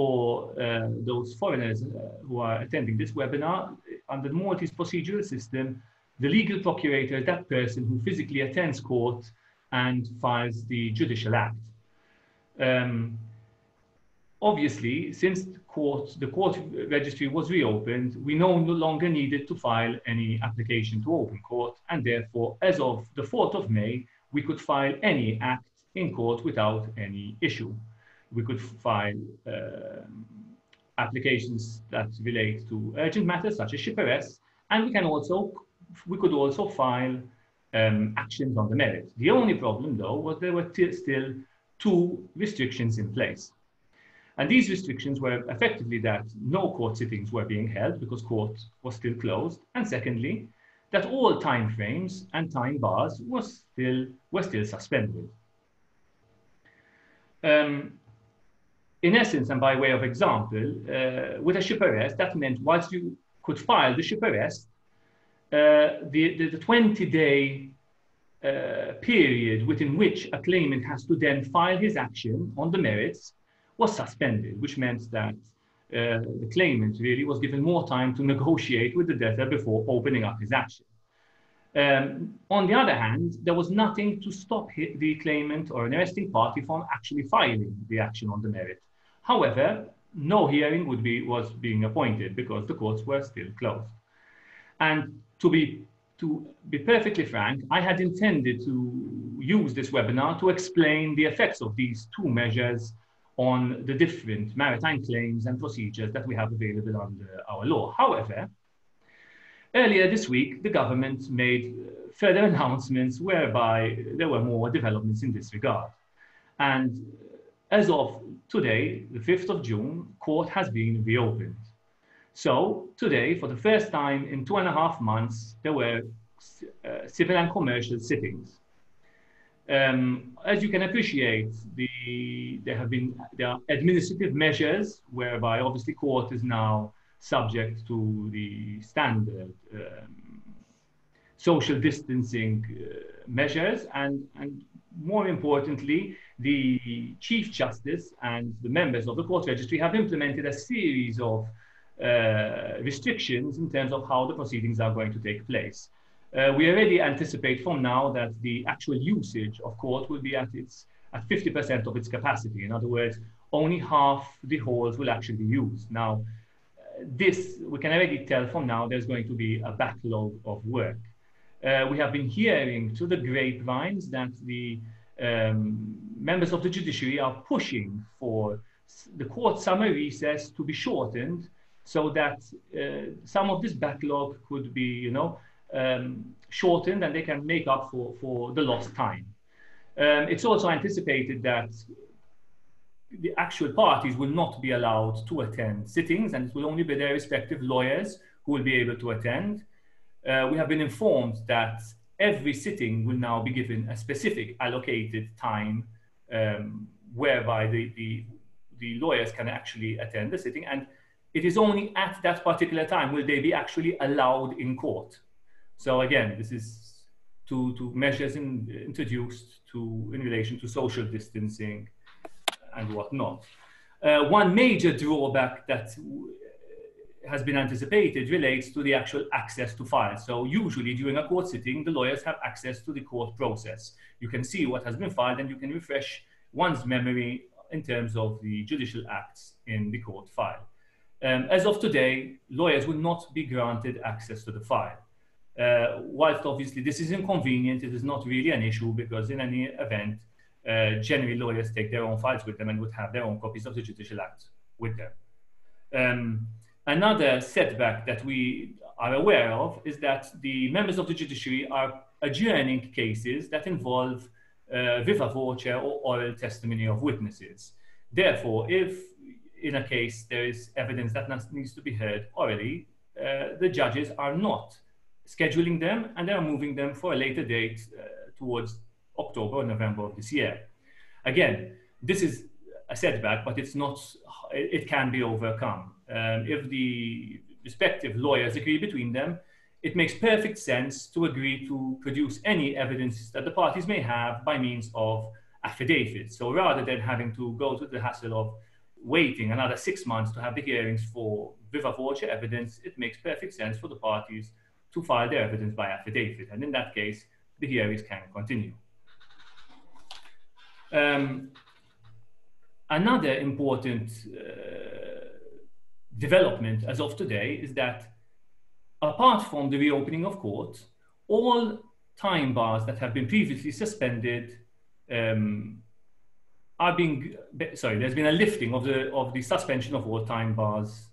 for uh, those foreigners who are attending this webinar, under the Maltese procedural system, the legal procurator is that person who physically attends court and files the judicial act. Um, obviously, since the court, the court registry was reopened, we no longer needed to file any application to open court, and therefore, as of the fourth of May, we could file any act in court without any issue. We could file uh, applications that relate to urgent matters such as ship arrests, and we can also we could also file um, actions on the merits. The only problem, though, was there were still two restrictions in place, and these restrictions were effectively that no court sittings were being held because court was still closed, and secondly, that all time frames and time bars was still were still suspended. Um, in essence, and by way of example, uh, with a ship arrest, that meant whilst you could file the ship arrest, uh, the, the, the twenty day uh, period within which a claimant has to then file his action on the merits was suspended, which meant that uh, the claimant really was given more time to negotiate with the debtor before opening up his action. Um, on the other hand, there was nothing to stop the claimant or an arresting party from actually filing the action on the merit. However, no hearing would be, was being appointed because the courts were still closed. And to be, to be perfectly frank, I had intended to use this webinar to explain the effects of these two measures on the different maritime claims and procedures that we have available under our law. However, earlier this week, the government made further announcements whereby there were more developments in this regard. And as of today, the fifth of June, court has been reopened. So today, for the first time in two and a half months, there were uh, civil and commercial sittings. Um, as you can appreciate, the, there have been there are administrative measures whereby obviously court is now subject to the standard um, social distancing uh, measures, and, and more importantly, the Chief Justice and the members of the court registry have implemented a series of uh, restrictions in terms of how the proceedings are going to take place. Uh, we already anticipate from now that the actual usage of court will be at its at fifty percent of its capacity. In other words, only half the halls will actually be used. Now, this, we can already tell from now, there's going to be a backlog of work. Uh, we have been hearing through the grapevines that the um, members of the judiciary are pushing for the court summer recess to be shortened so that uh, some of this backlog could be, you know, um, shortened and they can make up for, for the lost time. Um, it's also anticipated that the actual parties will not be allowed to attend sittings, and it will only be their respective lawyers who will be able to attend. Uh, we have been informed that every sitting will now be given a specific allocated time um, whereby the, the, the lawyers can actually attend the sitting, and it is only at that particular time will they be actually allowed in court. So again, this is to, to measures in, introduced to, in relation to social distancing and whatnot. Uh, one major drawback that has been anticipated relates to the actual access to files. So usually during a court sitting, the lawyers have access to the court process. You can see what has been filed and you can refresh one's memory in terms of the judicial acts in the court file. Um, as of today, lawyers will not be granted access to the file. Uh, whilst obviously this is inconvenient, it is not really an issue because in any event, Uh, generally, lawyers take their own files with them and would have their own copies of the Judicial Act with them. Um, another setback that we are aware of is that the members of the judiciary are adjourning cases that involve uh, viva voce or oral testimony of witnesses. Therefore, if in a case there is evidence that needs to be heard orally, uh, the judges are not scheduling them and they are moving them for a later date uh, towards October or November of this year. Again, this is a setback, but it's not, it can be overcome. Um, if the respective lawyers agree between them, it makes perfect sense to agree to produce any evidence that the parties may have by means of affidavits. So rather than having to go through the hassle of waiting another six months to have the hearings for viva voce evidence, it makes perfect sense for the parties to file their evidence by affidavit. And in that case, the hearings can continue. Um, another important uh, development as of today is that, apart from the reopening of courts, all time bars that have been previously suspended um, are being, sorry, there's been a lifting of the, of the suspension of all time bars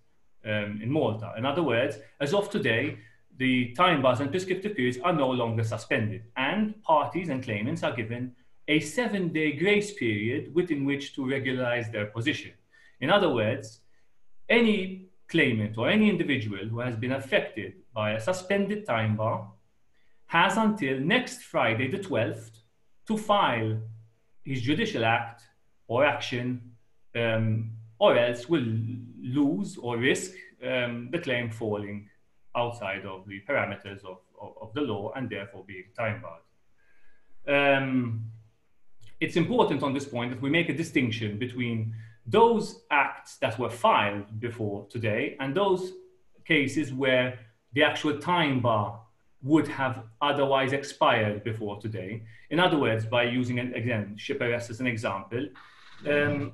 um, in Malta. In other words, as of today, the time bars and prescriptive periods are no longer suspended, and parties and claimants are given a seven-day grace period within which to regularize their position. In other words, any claimant or any individual who has been affected by a suspended time bar has until next Friday the twelfth to file his judicial act or action, um, or else will lose or risk um, the claim falling outside of the parameters of, of, of the law and therefore being time barred. Um, It's important on this point that we make a distinction between those acts that were filed before today and those cases where the actual time bar would have otherwise expired before today. In other words, by using, an, again, ship arrest as an example, um,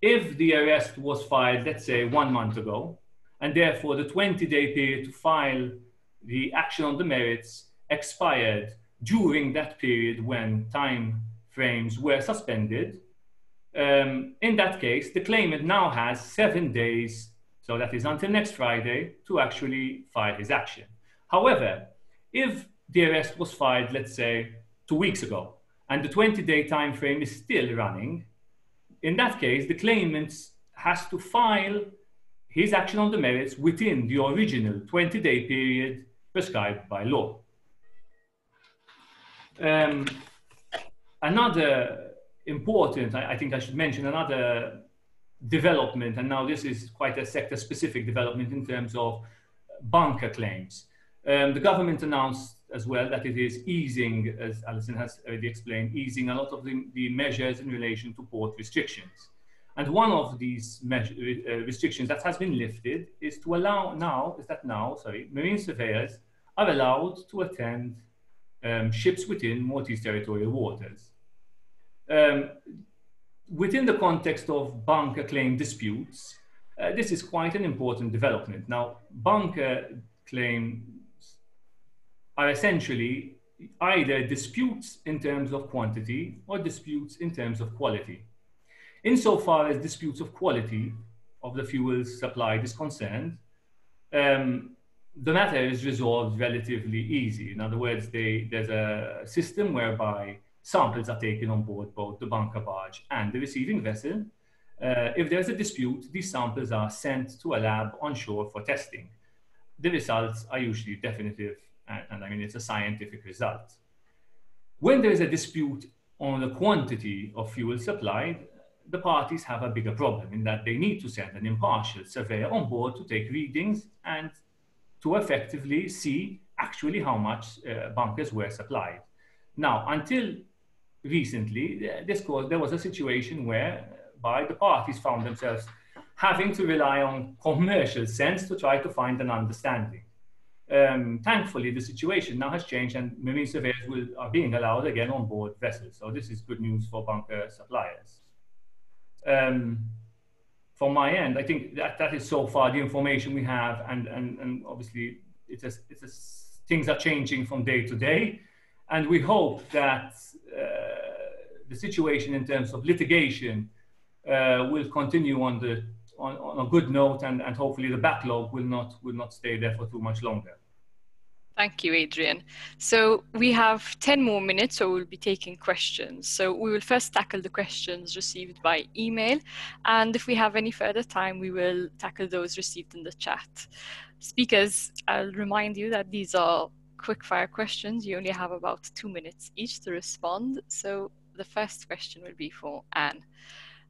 if the arrest was filed, let's say, one month ago, and therefore the twenty-day period to file the action on the merits expired during that period when time frames were suspended, um, in that case, the claimant now has seven days, so that is until next Friday, to actually file his action. However, if the arrest was filed, let's say, two weeks ago, and the twenty-day time frame is still running, in that case, the claimant has to file his action on the merits within the original twenty-day period prescribed by law. Um, Another important, I think I should mention another development, and now this is quite a sector-specific development in terms of bunker claims. Um, the government announced as well that it is easing, as Alison has already explained, easing a lot of the, the measures in relation to port restrictions. And one of these measure, uh, restrictions that has been lifted is to allow now, is that now, sorry, marine surveyors are allowed to attend um, ships within Maltese territorial waters. Um, within the context of bunker claim disputes, uh, this is quite an important development. Now, bunker claims are essentially either disputes in terms of quantity or disputes in terms of quality. Insofar as disputes of quality of the fuels supplied is concerned, um, the matter is resolved relatively easy. In other words, they, there's a system whereby samples are taken on board both the bunker barge and the receiving vessel. Uh, if there's a dispute, these samples are sent to a lab onshore for testing. The results are usually definitive, and, and I mean, it's a scientific result. When there is a dispute on the quantity of fuel supplied, the parties have a bigger problem in that they need to send an impartial surveyor on board to take readings and to effectively see actually how much uh, bunkers were supplied. Now, until recently, this caused, there was a situation whereby the parties found themselves having to rely on commercial sense to try to find an understanding. Um, thankfully, the situation now has changed, and marine surveyors will, are being allowed again on board vessels. So this is good news for bunker suppliers. Um, from my end, I think that, that is so far the information we have, and, and, and obviously it's a, it's a, things are changing from day to day. And we hope that uh, the situation in terms of litigation uh, will continue on, the, on, on a good note, and, and hopefully the backlog will not, will not stay there for too much longer. Thank you, Adrian. So we have ten more minutes, so we'll be taking questions. So we will first tackle the questions received by email, and if we have any further time, we will tackle those received in the chat. Speakers, I'll remind you that these are quick fire questions. You only have about two minutes each to respond. So the first question will be for Anne.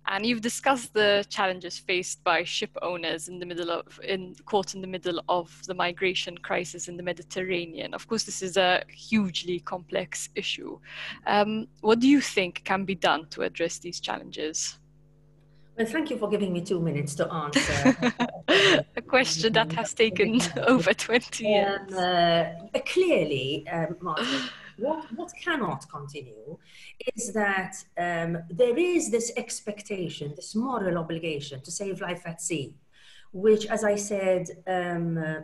And you've discussed the challenges faced by ship owners in the middle of, in caught in the middle of the migration crisis in the Mediterranean. Of course, this is a hugely complex issue. Um, what do you think can be done to address these challenges? Well, thank you for giving me two minutes to answer a question that has taken over twenty years. Um, uh, clearly, um, Martin, what, what cannot continue is that um, there is this expectation, this moral obligation to save life at sea, which, as I said, um, uh,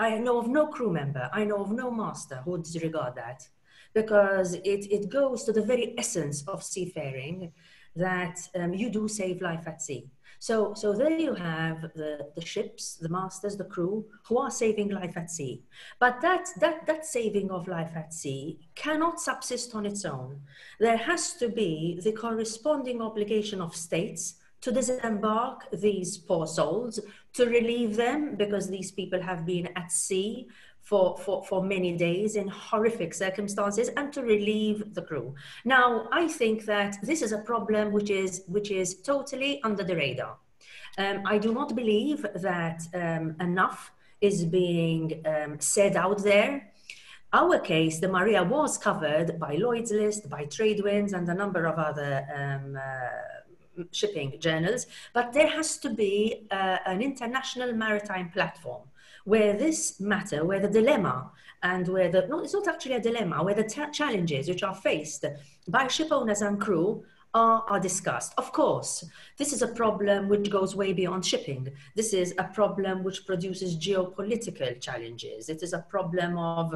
I know of no crew member, I know of no master who would disregard that, because it, it goes to the very essence of seafaring, that um, you do save life at sea. So, so there you have the, the ships, the masters, the crew, who are saving life at sea. But that, that, that saving of life at sea cannot subsist on its own. There has to be the corresponding obligation of states to disembark these poor souls, to relieve them, because these people have been at sea For, for, for many days in horrific circumstances, and to relieve the crew. Now, I think that this is a problem which is, which is totally under the radar. Um, I do not believe that um, enough is being um, said out there. Our case, the Maria, was covered by Lloyd's List, by Tradewinds, and a number of other um, uh, shipping journals, but there has to be uh, an international maritime platform where this matter, where the dilemma, and where the, no, it's not actually a dilemma, where the challenges which are faced by ship owners and crew are, are discussed. Of course, this is a problem which goes way beyond shipping. This is a problem which produces geopolitical challenges. It is a problem of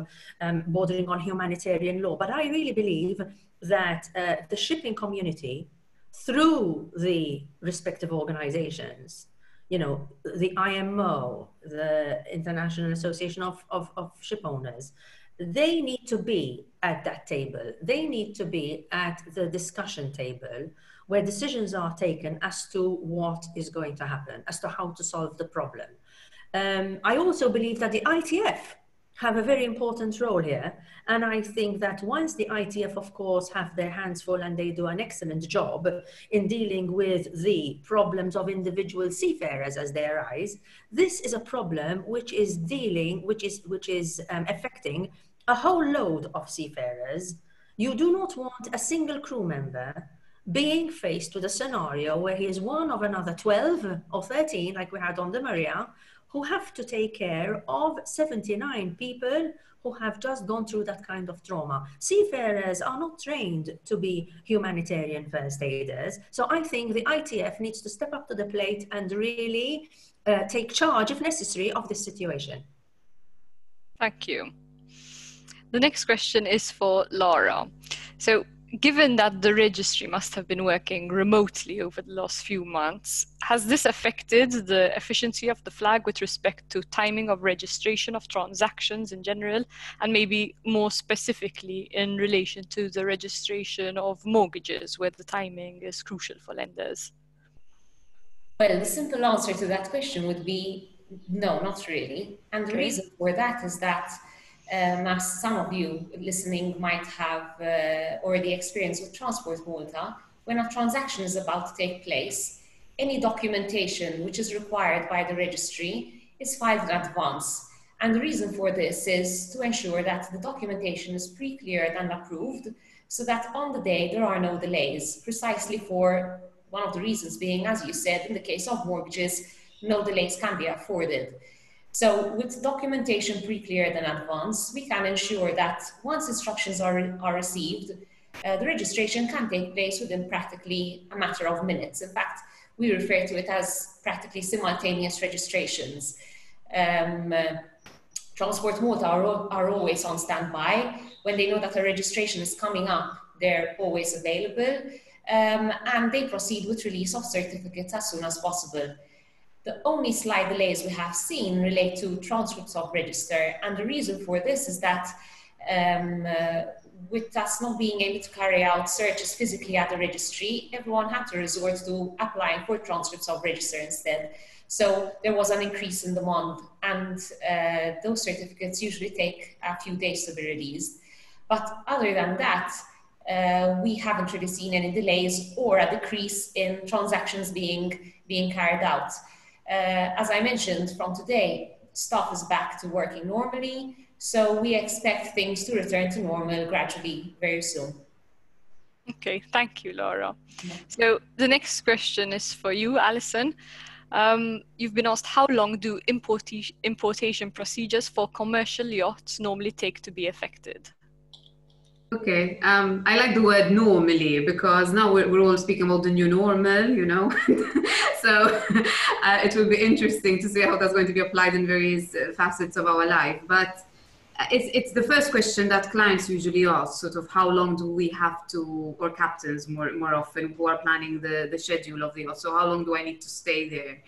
um, bordering on humanitarian law. But I really believe that uh, the shipping community, through the respective organizations, you know, the I M O, the International Association of, of, of Ship Owners, they need to be at that table. They need to be at the discussion table where decisions are taken as to what is going to happen, as to how to solve the problem. Um, I also believe that the I T F have a very important role here. And I think that once the I T F, of course, have their hands full, and they do an excellent job in dealing with the problems of individual seafarers as they arise, this is a problem which is dealing, which is, which is um, affecting a whole load of seafarers. You do not want a single crew member being faced with a scenario where he is one of another twelve or thirteen, like we had on the Maria, who have to take care of seventy-nine people who have just gone through that kind of trauma. Seafarers are not trained to be humanitarian first aiders. So I think the I T F needs to step up to the plate and really uh, take charge, if necessary, of this situation. Thank you. The next question is for Lara. So, given that the registry must have been working remotely over the last few months, has this affected the efficiency of the flag with respect to timing of registration of transactions in general, and maybe more specifically in relation to the registration of mortgages, where the timing is crucial for lenders? Well, the simple answer to that question would be no, not really. And the okay. reason for that is that Um, as some of you listening might have uh, already experienced with Transport Malta, when a transaction is about to take place, any documentation which is required by the registry is filed in advance. And the reason for this is to ensure that the documentation is pre-cleared and approved, so that on the day there are no delays, precisely for one of the reasons being, as you said, in the case of mortgages, no delays can be afforded. So with documentation pre-cleared in advance, we can ensure that once instructions are, are received, uh, the registration can take place within practically a matter of minutes. In fact, we refer to it as practically simultaneous registrations. Um, uh, Transport Malta are, are always on standby. When they know that a registration is coming up, they're always available, um, and they proceed with release of certificates as soon as possible. The only slight delays we have seen relate to transcripts of register, and the reason for this is that um, uh, with us not being able to carry out searches physically at the registry, everyone had to resort to applying for transcripts of register instead. So there was an increase in demand, and uh, those certificates usually take a few days to be released. But other than that, uh, we haven't really seen any delays or a decrease in transactions being, being carried out. Uh, as I mentioned, from today, staff is back to working normally, so we expect things to return to normal gradually very soon. Okay, thank you, Lara. Yeah. So the next question is for you, Alison. Um, you've been asked, how long do importation, importation procedures for commercial yachts normally take to be effected? Okay, um, I like the word normally, because now we're, we're all speaking about the new normal, you know. So uh, it will be interesting to see how that's going to be applied in various facets of our life. But it's, it's the first question that clients usually ask, sort of how long do we have to, or captains more, more often, who are planning the, the schedule of the yacht. So how long do I need to stay there?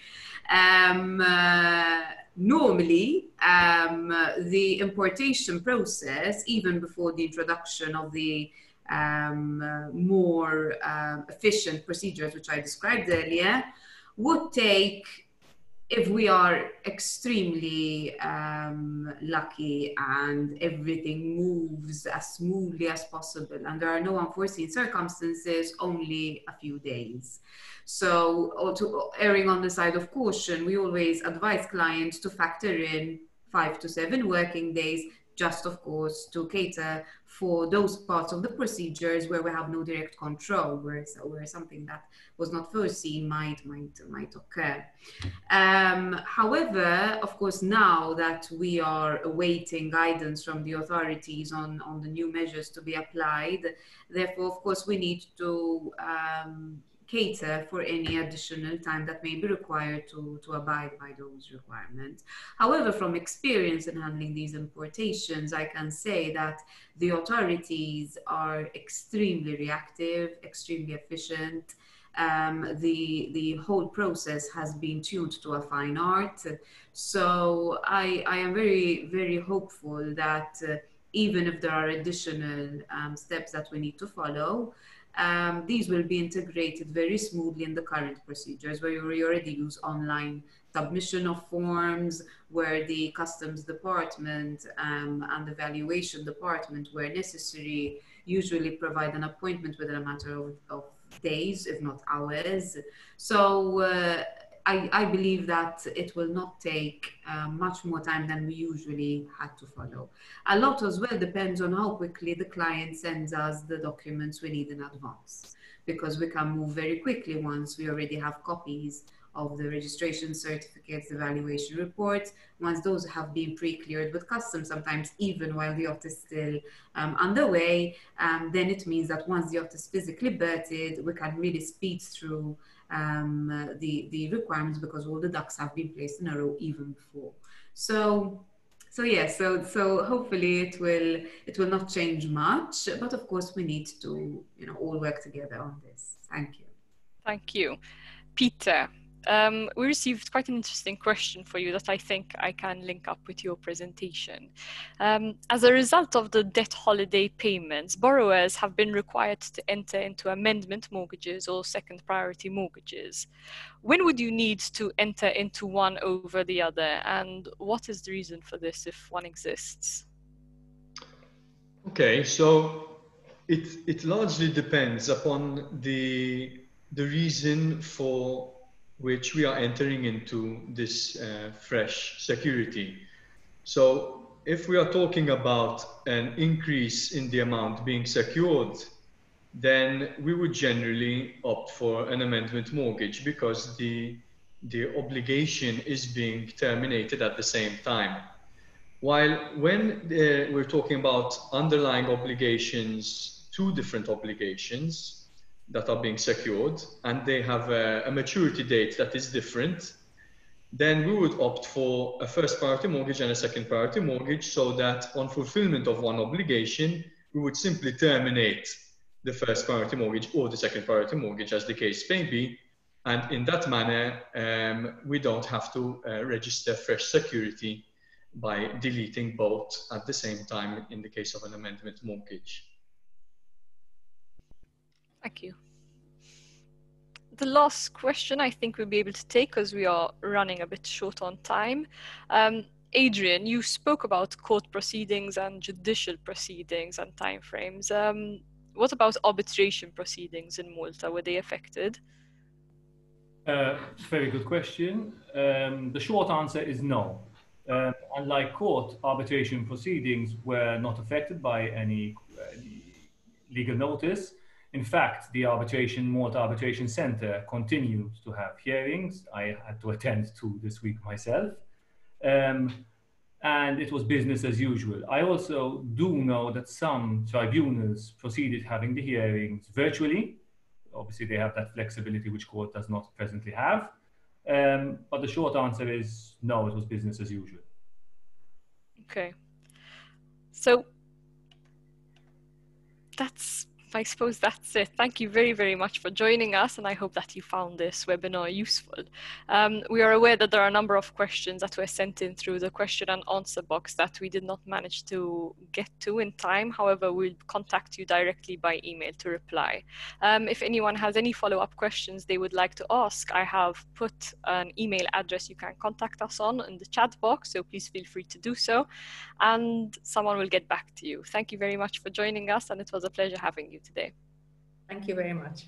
Um, uh, normally, um, the importation process, even before the introduction of the um, uh, more uh, efficient procedures, which I described earlier, would take, if we are extremely um, lucky and everything moves as smoothly as possible and there are no unforeseen circumstances, only a few days. So, or to, erring on the side of caution, we always advise clients to factor in five to seven working days, just of course to cater for those parts of the procedures where we have no direct control, where, where something that was not foreseen might, might, might occur. Um, however, of course, now that we are awaiting guidance from the authorities on, on the new measures to be applied, therefore, of course, we need to um, cater for any additional time that may be required to, to abide by those requirements. However, from experience in handling these importations, I can say that the authorities are extremely reactive, extremely efficient. Um, the, the whole process has been tuned to a fine art. So I, I am very, very hopeful that uh, even if there are additional um, steps that we need to follow, Um, these will be integrated very smoothly in the current procedures, where you already use online submission of forms, where the customs department um, and the valuation department, where necessary, usually provide an appointment within a matter of, of days, if not hours. So uh, I, I believe that it will not take uh, much more time than we usually had to follow. A lot as well depends on how quickly the client sends us the documents we need in advance, because we can move very quickly once we already have copies of the registration certificates, the valuation reports. Once those have been pre-cleared with customs, sometimes even while the yacht is still um, underway, um, then it means that once the yacht is physically berthed, we can really speed through Um, uh, the, the requirements, because all the ducks have been placed in a row even before. So, so yeah, so, so hopefully it will, it will not change much, but of course we need to, you know, all work together on this. Thank you. Thank you. Peter, um, we received quite an interesting question for you that I think I can link up with your presentation. Um, as a result of the debt holiday payments, borrowers have been required to enter into amendment mortgages or second priority mortgages. When would you need to enter into one over the other, and what is the reason for this if one exists? Okay, so it, it largely depends upon the, the reason for which we are entering into this uh, fresh security. So if we are talking about an increase in the amount being secured, then we would generally opt for an amendment mortgage, because the, the obligation is being terminated at the same time. While when the, we're talking about underlying obligations, two different obligations that are being secured, and they have a, a maturity date that is different, then we would opt for a first priority mortgage and a second priority mortgage, so that on fulfillment of one obligation, we would simply terminate the first priority mortgage or the second priority mortgage, as the case may be. And in that manner, um, we don't have to uh, register fresh security by deleting both at the same time in the case of an amendment mortgage. Thank you. The last question I think we'll be able to take, because we are running a bit short on time. Um, Adrian, you spoke about court proceedings and judicial proceedings and timeframes. Um, what about arbitration proceedings in Malta? Were they affected? Uh, very good question. Um, the short answer is no. Um, unlike court, arbitration proceedings were not affected by any uh, legal notice. In fact, the arbitration, Malta Arbitration Centre continues to have hearings. I had to attend two this week myself. Um, and it was business as usual. I also do know that some tribunals proceeded having the hearings virtually. Obviously, they have that flexibility which court does not presently have. Um, but the short answer is no, it was business as usual. Okay. So that's, I suppose that's it. Thank you very, very much for joining us, and I hope that you found this webinar useful. Um, we are aware that there are a number of questions that were sent in through the question and answer box that we did not manage to get to in time. However, we'll contact you directly by email to reply. Um, if anyone has any follow-up questions they would like to ask, I have put an email address you can contact us on in the chat box, so please feel free to do so, and someone will get back to you. Thank you very much for joining us, and it was a pleasure having you today. Thank you very much.